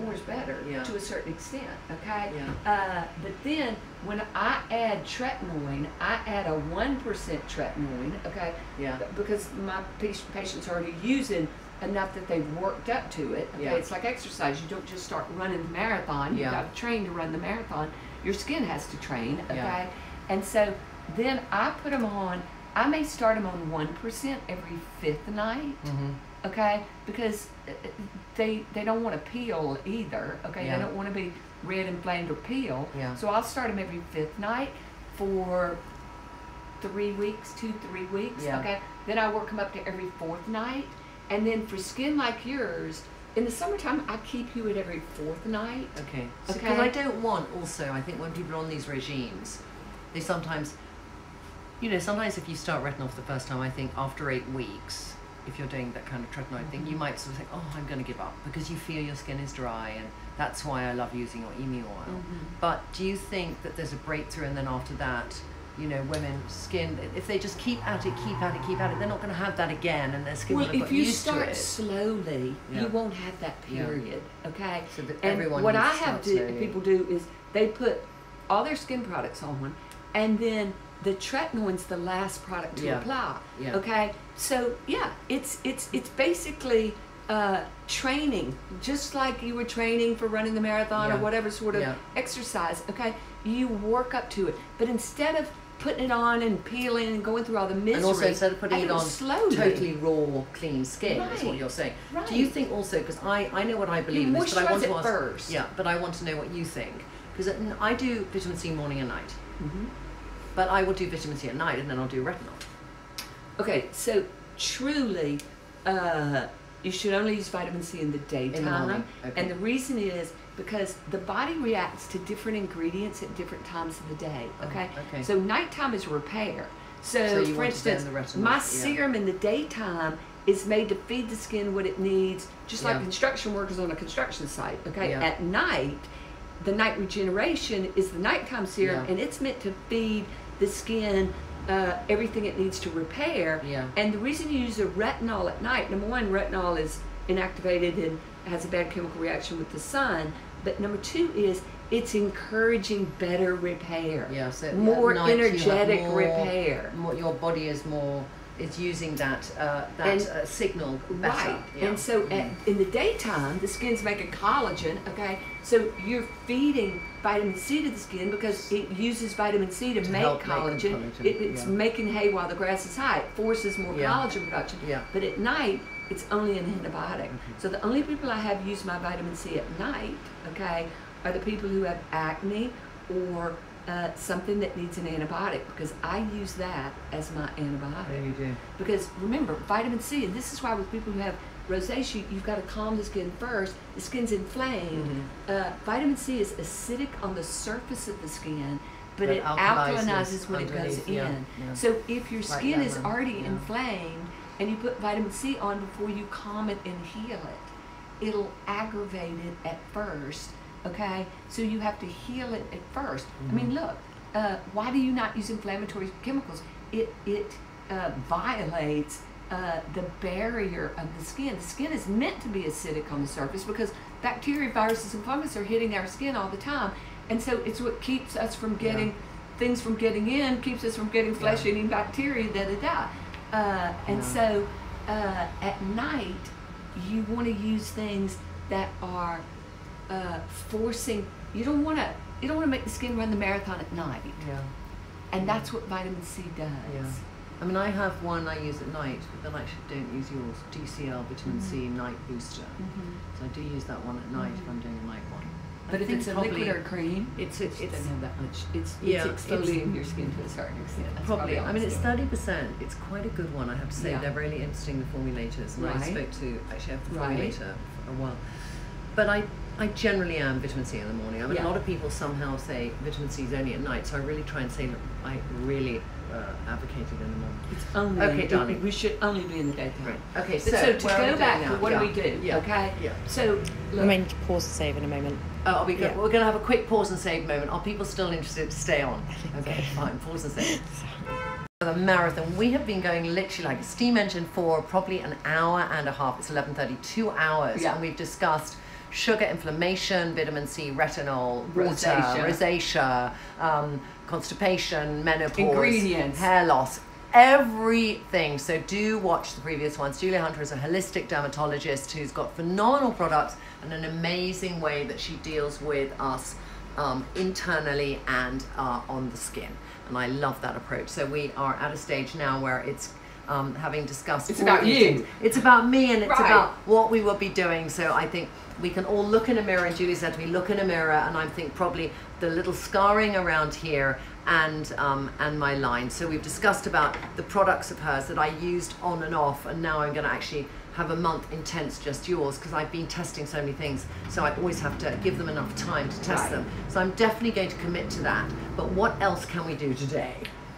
more is better yeah. to a certain extent, okay? Yeah. Uh, but then when I add tretinoin, I add a one percent tretinoin, okay? Yeah. Because my patients are already using enough that they've worked up to it. Okay? Yeah. It's like exercise. You don't just start running the marathon. You've yeah. got to train to run the marathon. Your skin has to train, okay? Yeah. And so then I put them on, I may start them on one percent every fifth night, mm-hmm. okay? Because they they don't want to peel either, okay? Yeah. They don't want to be red, inflamed, or peel. Yeah. So I'll start them every fifth night for three weeks, two, three weeks, yeah. okay? Then I work them up to every fourth night. And then for skin like yours, in the summertime, I keep you at every fourth night. Okay. Because okay? I don't want also, I think when people are on these regimes, they sometimes, you know, sometimes if you start retinol for the first time, I think after eight weeks, if you're doing that kind of tretinoid mm-hmm. thing, you might sort of think, oh, I'm going to give up, because you feel your skin is dry, and that's why I love using your E M I oil. Mm-hmm. But do you think that there's a breakthrough, and then after that, you know, women's skin, if they just keep at it, keep at it, keep at it, they're not going to have that again, and their skin well, will have got used to it. Well, if you start slowly, yeah. you won't have that period, yeah. okay? So that and everyone what I have to, slowly. people do is they put all their skin products on, and then the tretinoin's the last product to yeah. apply. Yeah. Okay, so yeah, it's it's it's basically uh, training, just like you were training for running the marathon yeah. or whatever sort of yeah. exercise. Okay, you work up to it, but instead of putting it on and peeling and going through all the misery, and also instead of putting it on slowly. Totally raw, clean skin, right. is what you're saying. Right. Do you think also, because I I know what I believe in this, but I want to ask first. Yeah, but I want to know what you think, because I do vitamin C morning and night. Mm-hmm. But I will do vitamin C at night, and then I'll do retinol. Okay, so truly, uh, you should only use vitamin C in the daytime. In the okay. And the reason is because the body reacts to different ingredients at different times of the day. Okay? Oh, okay. So nighttime is repair. So, so for instance, the my yeah. serum in the daytime is made to feed the skin what it needs, just yeah. like construction workers on a construction site. Okay? Yeah. At night, the night regeneration is the nighttime serum, yeah. and it's meant to feed the skin uh, everything it needs to repair. Yeah. And the reason you use a retinol at night, number one, retinol is inactivated and has a bad chemical reaction with the sun. But number two is it's encouraging better repair, yeah, so more energetic more, repair. More, your body is more, it's using that uh, that and, uh, signal better. Right. Yeah. And so mm. at, in the daytime, the skin's making collagen. Okay, so you're feeding vitamin C to the skin because it uses vitamin C to, to make collagen. Make collagen. It, it's yeah. making hay while the grass is high. It forces more yeah. collagen production. Yeah. But at night, it's only an antibiotic. Mm-hmm. So the only people I have use my vitamin C at night, okay, are the people who have acne or uh, something that needs an antibiotic, because I use that as my antibiotic. There you do. Because remember, vitamin C, and this is why with people who have rosacea, you've got to calm the skin first. The skin's inflamed. Mm-hmm. uh, vitamin C is acidic on the surface of the skin, but, but it alkalizes when it goes yeah, in. Yeah. So if your skin like is already yeah. inflamed, and you put vitamin C on before you calm it and heal it, it'll aggravate it at first, okay? So you have to heal it at first. Mm-hmm. I mean, look, uh, why do you not use inflammatory chemicals? It, it uh, violates uh, the barrier of the skin. The skin is meant to be acidic on the surface because bacteria, viruses, and fungus are hitting our skin all the time. And so it's what keeps us from getting, yeah. things from getting in, keeps us from getting flesh-eating yeah. bacteria, da-da-da. Uh, and no. so uh, at night, you want to use things that are uh, forcing. You don't want to. You don't want to make the skin run the marathon at night. Yeah. And yeah. that's what vitamin C does. Yeah. I mean, I have one I use at night, but then I actually don't use yours. D C L vitamin mm-hmm. C night booster. Mm-hmm. So I do use that one at night mm-hmm. if I'm doing a night one. But I if it's a liquid or cream, it's it's it's, don't have that much. It's, yeah, it's exfoliating it's, your skin to a certain extent. That's probably, probably I mean, it's thirty percent. It's quite a good one, I have to say. Yeah. They're really interesting, the formulators. And right. I spoke to actually have the formulator right. for a while. But I I generally am vitamin C in the morning. I mean, yeah. a lot of people somehow say vitamin C is only at night. So I really try and say, look, I really uh, advocate it in the morning. It's only okay, darling. We should only be in the daytime. Right. Okay, so, so to go back to what yeah. do we do? Yeah. Okay. Yeah. So look. I'm going to pause and save in a moment. Oh, are we go yeah. We're going to have a quick pause and save moment. Are people still interested to stay on? Okay, fine. Pause and save. The marathon. We have been going literally like a steam engine for probably an hour and a half. It's eleven thirty, two hours, yeah. and we've discussed sugar, inflammation, vitamin C, retinol, rosacea, water, rosacea um, constipation, menopause, ingredients, hair loss, everything. So do watch the previous ones. Julia Hunter is a holistic dermatologist who's got phenomenal products and an amazing way that she deals with us um, internally and uh, on the skin. And I love that approach. So we are at a stage now where it's um, having discussed. It's about you. Things. It's about me, and it's right. about what we will be doing. So I think we can all look in a mirror, and Julie said to me, look in a mirror, and I think probably the little scarring around here and um, and my line. So we've discussed about the products of hers that I used on and off, and now I'm going to actually have a month intense just yours, because I've been testing so many things, so I always have to give them enough time to test right. them. So I'm definitely going to commit to that. But what else can we do today?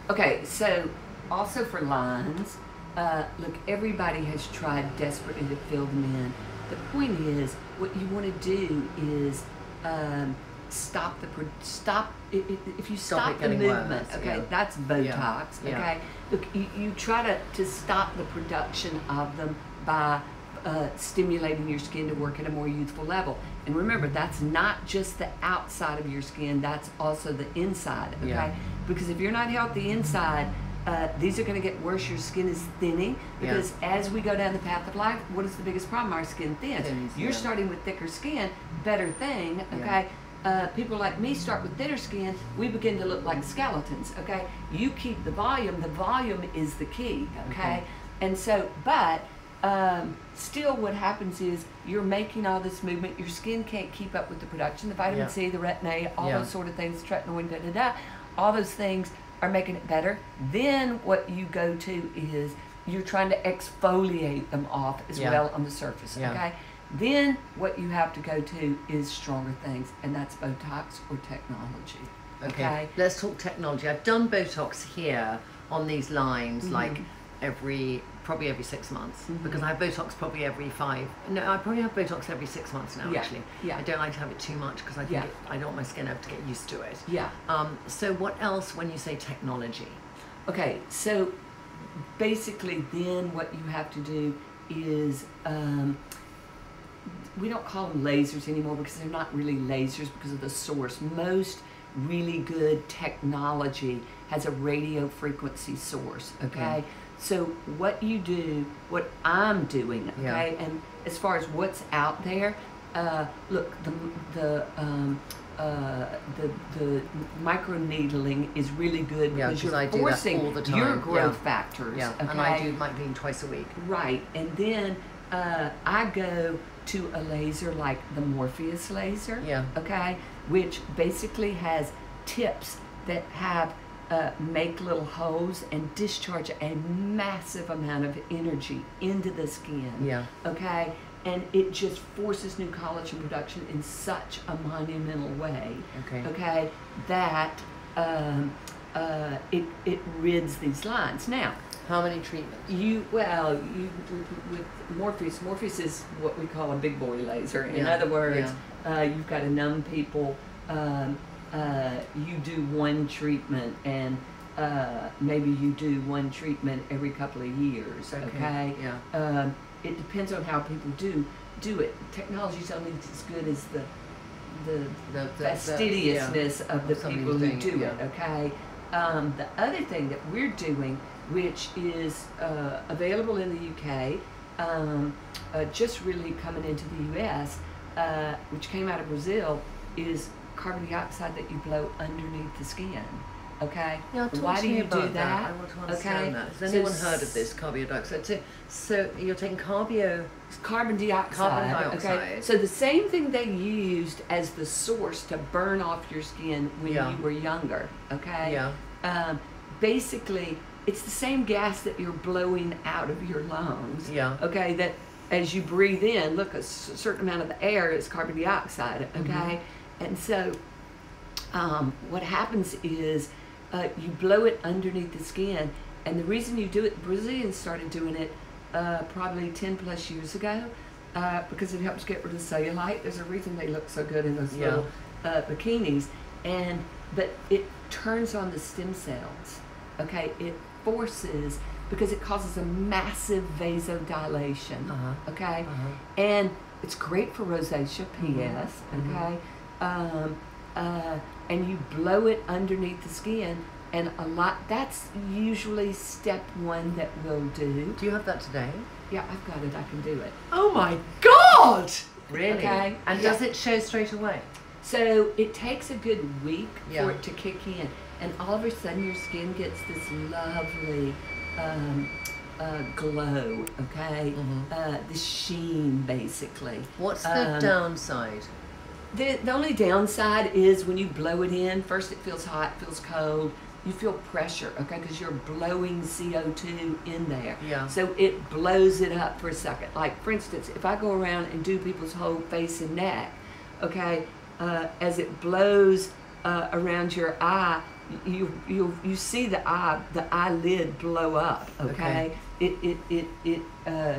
Okay, so also for lines, uh, look, everybody has tried desperately to fill them in. The point is, what you want to do is um, stop the stop. If, if you stop, stop the movement, worse, okay, yeah. that's Botox. Yeah. Okay, yeah. Look, you, you try to to stop the production of them by uh, stimulating your skin to work at a more youthful level. And remember, that's not just the outside of your skin, that's also the inside, okay? Yeah. Because if you're not healthy inside, Uh, these are going to get worse. Your skin is thinning because yeah. as we go down the path of life, what is the biggest problem? Our skin thins. Thins You're yeah. starting with thicker skin, better thing, okay? Yeah. Uh, people like me start with thinner skin, we begin to look like skeletons, okay? You keep the volume, the volume is the key, okay? okay. And so, but um, still what happens is you're making all this movement, your skin can't keep up with the production, the vitamin yeah. C, the retin A, all yeah. those sort of things, tretinoin, da da da, all those things are making it better. Then what you go to is you're trying to exfoliate them off as yeah. well on the surface, yeah. okay? Then what you have to go to is stronger things, and that's Botox or technology, okay? okay? Let's talk technology. I've done Botox here on these lines, mm-hmm. like every, probably every six months, mm-hmm. because I have Botox probably every five, no, I probably have Botox every six months now, yeah. actually. Yeah. I don't like to have it too much, because I think yeah. it, I don't want my skin to get used to it. Yeah. Um, so what else when you say technology? Okay, so basically then what you have to do is, um, we don't call them lasers anymore because they're not really lasers because of the source. Most really good technology has a radio frequency source, okay? okay. So what you do, what I'm doing, okay, yeah. and as far as what's out there, uh, look, the the, um, uh, the the microneedling is really good yeah, because you're forcing your growth yeah. factors. Yeah. Okay? And I do microneedling twice a week. Right, and then uh, I go to a laser like the Morpheus laser, yeah. okay, which basically has tips that have Uh, make little holes and discharge a massive amount of energy into the skin. Yeah. Okay? And it just forces new collagen production in such a monumental way. Okay. Okay? That um, uh, it, it rids these lines. Now, how many treatments? You well, you with Morpheus. Morpheus is what we call a big boy laser. In yeah. other words, yeah. uh, you've got to numb people. Um, Uh, you do one treatment, and uh, maybe you do one treatment every couple of years. Okay. okay? Yeah. Um, it depends on how people do do it. Technology's only as good as the the, the, the fastidiousness the, yeah. of the Something people who do it. Yeah. Okay. Um, the other thing that we're doing, which is uh, available in the U K, um, uh, just really coming into the U S, uh, which came out of Brazil, is carbon dioxide that you blow underneath the skin, okay? Now, why do you do that? that? I want to understand okay. that. Has anyone so, heard of this, carbon dioxide? So, so you're taking carbio... Carbon dioxide. Carbon dioxide. Okay? So the same thing they used as the source to burn off your skin when yeah. you were younger, okay? Yeah. Um, basically, it's the same gas that you're blowing out of your lungs, yeah. okay? That as you breathe in, look, a certain amount of the air is carbon dioxide, okay? Mm-hmm. And so um, what happens is uh, you blow it underneath the skin, and the reason you do it, Brazilians started doing it uh, probably ten plus years ago uh, because it helps get rid of cellulite. There's a reason they look so good in those yeah. little uh, bikinis. And, but it turns on the stem cells, okay? It forces, because it causes a massive vasodilation, uh-huh. okay? Uh-huh. And it's great for rosacea, P S, mm-hmm. okay? Um, uh, and you blow it underneath the skin, and a lot, that's usually step one that we'll do. Do you have that today? Yeah, I've got it, I can do it. Oh my God! Really? Okay. And yeah. does it show straight away? So it takes a good week yeah. for it to kick in, and all of a sudden your skin gets this lovely um, uh, glow, okay? Mm-hmm. uh, the sheen, basically. What's the um, downside? The, the only downside is when you blow it in, first it feels hot, feels cold, you feel pressure, okay, because you're blowing C O two in there. Yeah. So it blows it up for a second. Like, for instance, if I go around and do people's whole face and neck, okay, uh, as it blows uh, around your eye, you you you see the eye, the eyelid blow up, okay? okay. It, it, it, it, uh,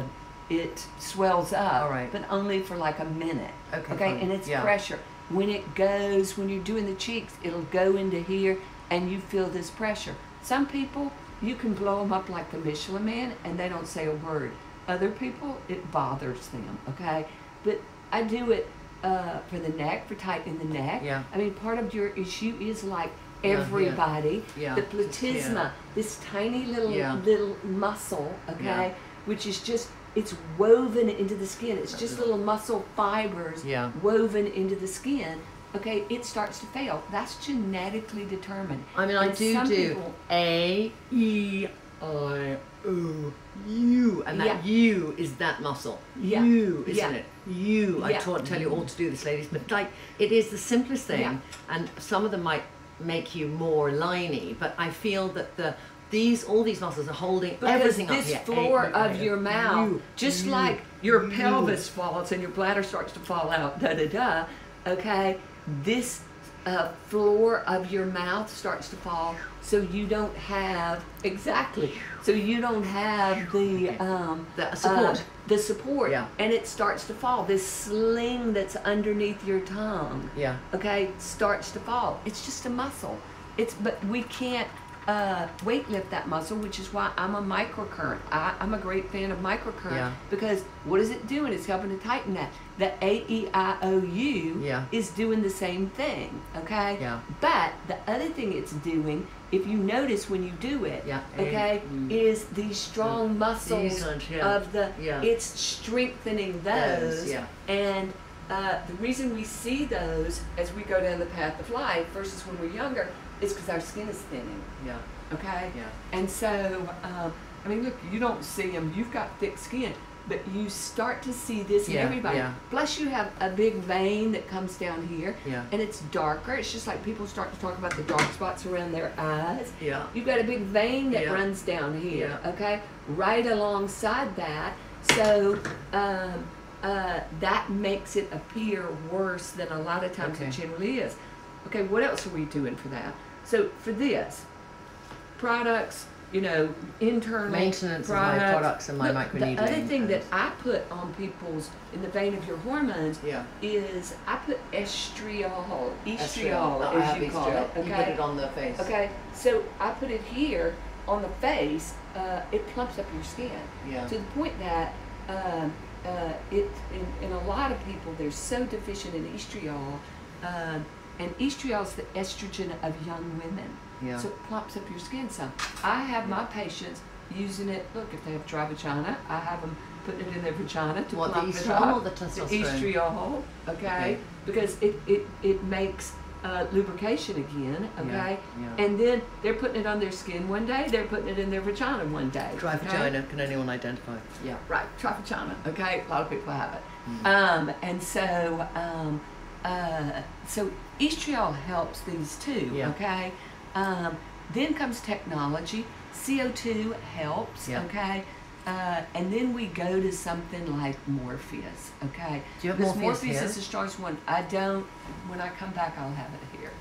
it swells up, all right. but only for like a minute, okay, okay? and it's yeah. pressure. When it goes, when you're doing the cheeks, it'll go into here, and you feel this pressure. Some people, you can blow them up like the Michelin Man, and they don't say a word. other people, it bothers them, okay? But I do it uh, for the neck, for tightening the neck. Yeah. I mean, part of your issue is like everybody. Yeah, yeah. The platysma, yeah. this tiny little yeah. little muscle, okay, yeah. which is just, it's woven into the skin. It's just little muscle fibers yeah. woven into the skin. Okay, it starts to fail. That's genetically determined. I mean, and I do do A, E, I, O, U, and that yeah. U is that muscle. Yeah. U, isn't yeah. it? U. Yeah. I taught, tell you all to do this, ladies, but like, it is the simplest thing, yeah. and some of them might make you more liney, but I feel that the These, all these muscles are holding because everything up here. This floor of your mouth, you, just you, like your you. pelvis falls and your bladder starts to fall out, da da da, okay? This uh, floor of your mouth starts to fall, so you don't have, exactly, so you don't have the, um, the support. Uh, the support, yeah. and it starts to fall. This sling that's underneath your tongue, yeah. okay, starts to fall. It's just a muscle. It's, but we can't, Uh, weight lift that muscle, which is why I'm a microcurrent. I, I'm a great fan of microcurrent yeah. because what is it doing? It's helping to tighten that. The A E I O U yeah. is doing the same thing, okay? Yeah. But the other thing it's doing, if you notice when you do it, yeah. okay, mm. is these strong mm. muscles yeah. of the, yeah. it's strengthening those, those yeah. and uh, the reason we see those as we go down the path of life versus when we're younger, it's because our skin is thinning. Yeah. Okay? Yeah. And so, um, I mean, look, you don't see them. You've got thick skin. But you start to see this yeah, in everybody. Yeah. Plus, you have a big vein that comes down here. Yeah. And it's darker. It's just like people start to talk about the dark spots around their eyes. Yeah. You've got a big vein that yeah. runs down here. Yeah. Okay? Right alongside that. So, um, uh, that makes it appear worse than a lot of times okay. it generally is. Okay, what else are we doing for that? So for this, products, you know, internal maintenance products, of my products and my microneedling. The other thing that I put on people's, in the vein of your hormones, yeah. is I put estriol, estriol, estriol no, as you call estriol. it. Okay? You put it on the face. Okay, so I put it here on the face. Uh, it plumps up your skin yeah. to the point that uh, uh, it, in, in a lot of people, they're so deficient in estriol. Uh, And estriol is the estrogen of young women. Yeah. So it plumps up your skin some. I have yeah. my patients using it. Look, if they have dry vagina, I have them putting it in their vagina to what, plump the estriol it up. Or the testosterone? The estriol, okay? okay. Because it, it, it makes uh, lubrication again, okay? Yeah. Yeah. And then they're putting it on their skin one day, they're putting it in their vagina one day. Dry okay? vagina, can anyone identify? Yeah, right, dry vagina, okay? A lot of people have it. Mm. Um, and so, um, Uh, so estriol helps these too, yeah. okay? Um, then comes technology. C O two helps, yeah. okay? Uh, and then we go to something like Morpheus, okay? Do you have Morpheus, Morpheus here? is the strongest one. I don't, when I come back, I'll have it here,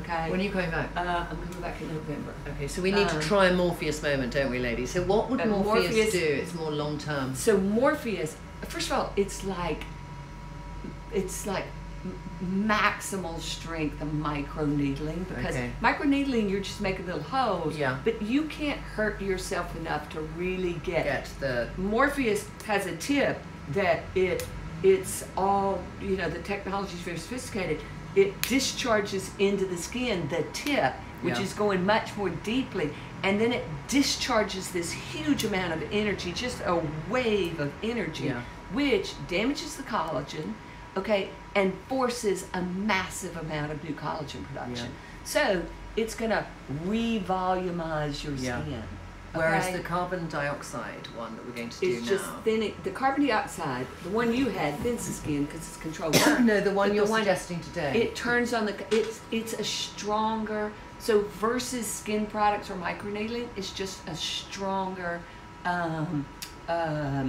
okay? When are you coming back? Uh, I'm coming back in November. Okay, so we need um, to try a Morpheus moment, don't we, ladies? So what would Morpheus, Morpheus do? It's more long-term. So Morpheus, first of all, it's like, it's like, maximal strength of microneedling because okay. microneedling you're just making little holes yeah. but you can't hurt yourself enough to really get, get the Morpheus has a tip that it it's all you know the technology is very sophisticated. It discharges into the skin the tip which yeah. is going much more deeply and then it discharges this huge amount of energy, just a wave of energy yeah. which damages the collagen okay, and forces a massive amount of new collagen production. Yeah. So it's going to revolumize your yeah. skin. Okay? Whereas the carbon dioxide one that we're going to do it's now. It's just thin. The carbon dioxide, the one you had, thins the skin because it's controlled. No, the one but you're the one, suggesting today. It turns on the. It's it's a stronger. So versus skin products or microneedling, it's just a stronger. Um, um,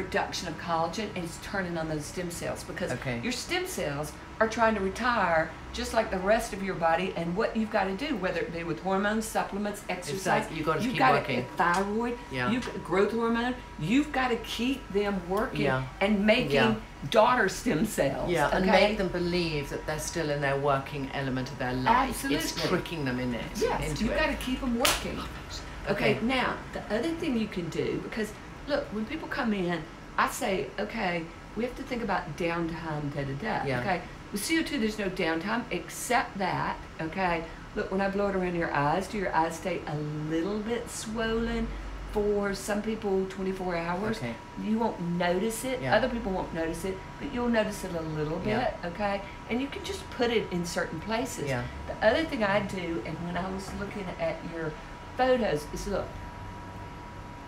production of collagen and it's turning on those stem cells because okay. your stem cells are trying to retire just like the rest of your body and what you've got to do, whether it be with hormones, supplements, exercise, exactly. you've got to you've keep got working. To, thyroid, yeah. you've got growth hormone, you've got to keep them working yeah. and making yeah. daughter stem cells. Yeah, okay? And make them believe that they're still in their working element of their life. Absolutely. It's tricking them in it. Yes, into you've it. got to keep them working. Okay. okay, now the other thing you can do, because look, when people come in, I say, okay, we have to think about downtime, da da da. Yeah. Okay, with C O two, there's no downtime except that, okay, look, when I blow it around your eyes, do your eyes stay a little bit swollen? For some people, twenty-four hours, okay. You won't notice it. Yeah. Other people won't notice it, but you'll notice it a little bit, yeah. Okay? And you can just put it in certain places. Yeah. The other thing I do, and when I was looking at your photos, is look,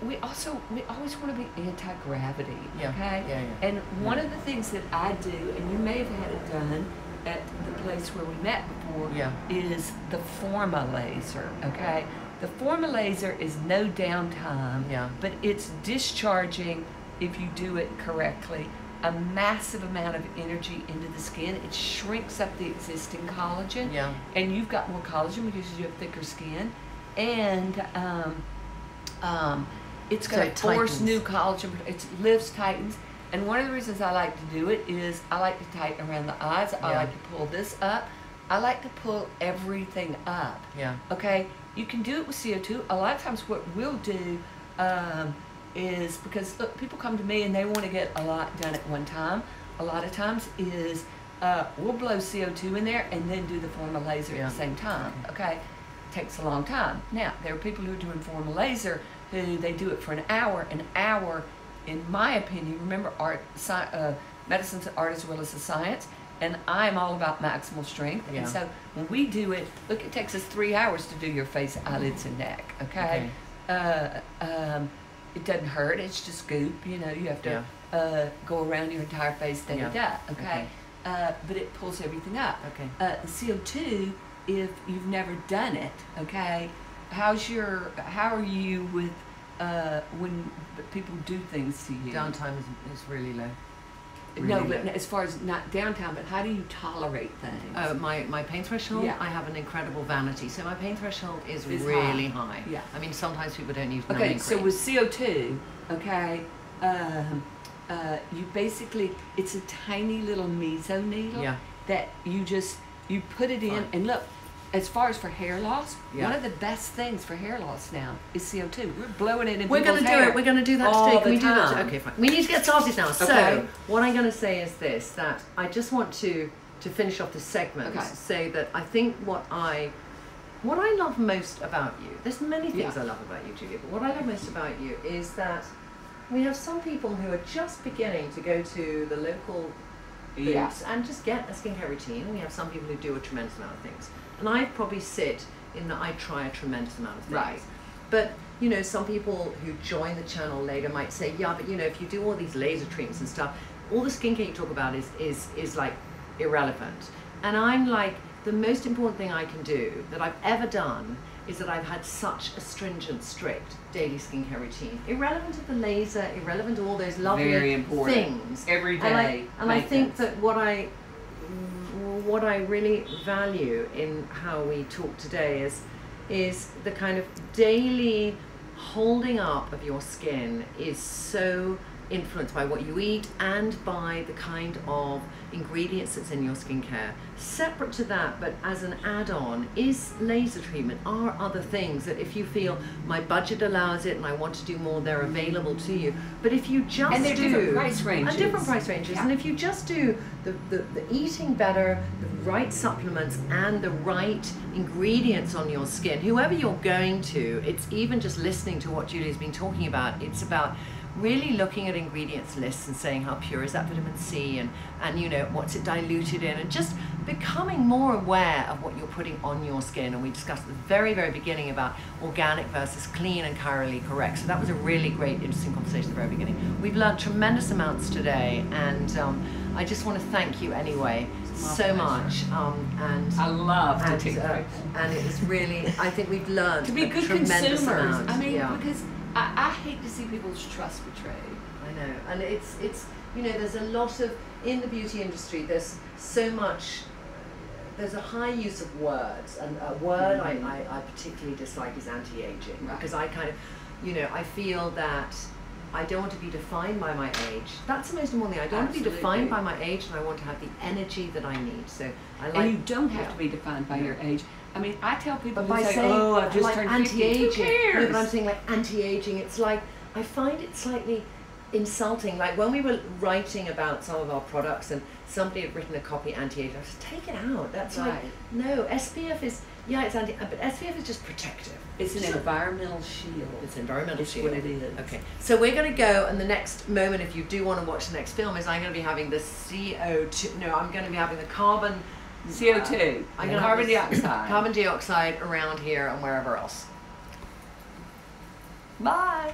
we also, we always want to be anti-gravity, yeah. Okay? Yeah, yeah. And one yeah. of the things that I do, and you may have had it done at the place where we met before, yeah. is the Forma laser, okay? The Forma laser is no downtime, yeah. but it's discharging, if you do it correctly, a massive amount of energy into the skin. It shrinks up the existing collagen, yeah. and you've got more collagen because you have thicker skin, and um, um, it's going to so force new collagen. It lifts, tightens, and one of the reasons I like to do it is I like to tighten around the eyes. I yeah. like to pull this up. I like to pull everything up. Yeah. Okay. You can do it with C O two. A lot of times what we'll do um, is, because look, people come to me and they want to get a lot done at one time. A lot of times is uh, we'll blow C O two in there and then do the Forma laser yeah. at the same time. Okay. Takes a long time. Now, there are people who are doing Forma laser who they do it for an hour. An hour, in my opinion, remember art, sci uh, medicine's an art as well as a science. And I'm all about maximal strength, yeah. and so when we do it, look, it takes us three hours to do your face, eyelids, and neck, okay? okay. Uh, um, it doesn't hurt, it's just goop, you know, you have to yeah. uh, go around your entire face, da-da-da, yeah. okay? okay. Uh, but it pulls everything up. Okay. Uh, C O two, if you've never done it, okay, how's your, how are you with, uh, when people do things to you? Downtime is, is really low. Really no, but low. As far as not downtime, but how do you tolerate things? Oh, my, my pain threshold, yeah. I have an incredible vanity. So my pain threshold is it's really high. high. Yeah. I mean, sometimes people don't use numbing cream. Okay, so with C O two, okay, um, uh, you basically, it's a tiny little meso needle yeah. that you just, you put it in, Fine. and look, as far as for hair loss, yeah. one of the best things for hair loss now is C O two. We're blowing it in We're going to do it. We're going to do that all today. Can we do that today? Okay, fine. We need to get started now. Okay. So what I'm going to say is this, that I just want to, to finish off this segment okay. say that I think what I, what I love most about you, there's many things yeah. I love about you, Julia, but what I love most about you is that we have some people who are just beginning to go to the local booths yeah. and just get a skincare routine. We have some people who do a tremendous amount of things. And I probably sit in that I try a tremendous amount of things. Right. But, you know, some people who join the channel later might say, yeah, but, you know, if you do all these laser treatments and stuff, all the skincare you talk about is, is, is like, irrelevant. And I'm like, the most important thing I can do that I've ever done is that I've had such a stringent, strict daily skincare routine. Irrelevant to the laser, irrelevant to all those lovely Very important. things. Every day. And I, and I think sense. that what I... what I really value in how we talk today is is the kind of daily holding up of your skin is so influenced by what you eat and by the kind of ingredients that's in your skincare. Separate to that, but as an add-on, is laser treatment, are other things that if you feel my budget allows it and I want to do more, they're available to you. But if you just and do... And different price ranges. And different price ranges. Yeah. And if you just do the, the, the eating better, the right supplements and the right ingredients on your skin, whoever you're going to, it's even just listening to what Julia's been talking about, it's about really looking at ingredients lists and saying how pure is that vitamin C and, and you know, what's it diluted in, and just becoming more aware of what you're putting on your skin. And we discussed at the very, very beginning about organic versus clean and chirally correct. So that was a really great, interesting conversation at the very beginning. We've learned tremendous amounts today, and um, I just want to thank you anyway so much. Um, and I love to take uh, And it's really, I think we've learned to be good consumers. Amount. I mean, yeah. because I, I hate to see people's trust betrayed. I know, and it's, it's, you know, there's a lot of, in the beauty industry, there's so much, there's a high use of words, and a word mm-hmm. I, I, I particularly dislike is anti-aging, right. because I kind of, you know, I feel that I don't want to be defined by my age. That's the most important thing. I don't Absolutely. want to be defined by my age, and I want to have the energy that I need. So I like. And you don't have yeah. to be defined by yeah. your age. I mean, I tell people, but by say, saying, "Oh, I've just like turned anti-aging." No, but I'm saying like anti-aging. It's like. I find it slightly insulting. Like when we were writing about some of our products and somebody had written a copy anti-age, I was just, take it out. That's right. Like, no, S P F is, yeah, it's anti, but S P F is just protective. It's an environmental shield. It's an environmental shield. It's what it is. Okay, so we're going to go, and the next moment, if you do want to watch the next film, is I'm going to be having the C O two, no, I'm going to be having the carbon. C O two, uh, I'm carbon dioxide. Carbon dioxide around here and wherever else. Bye.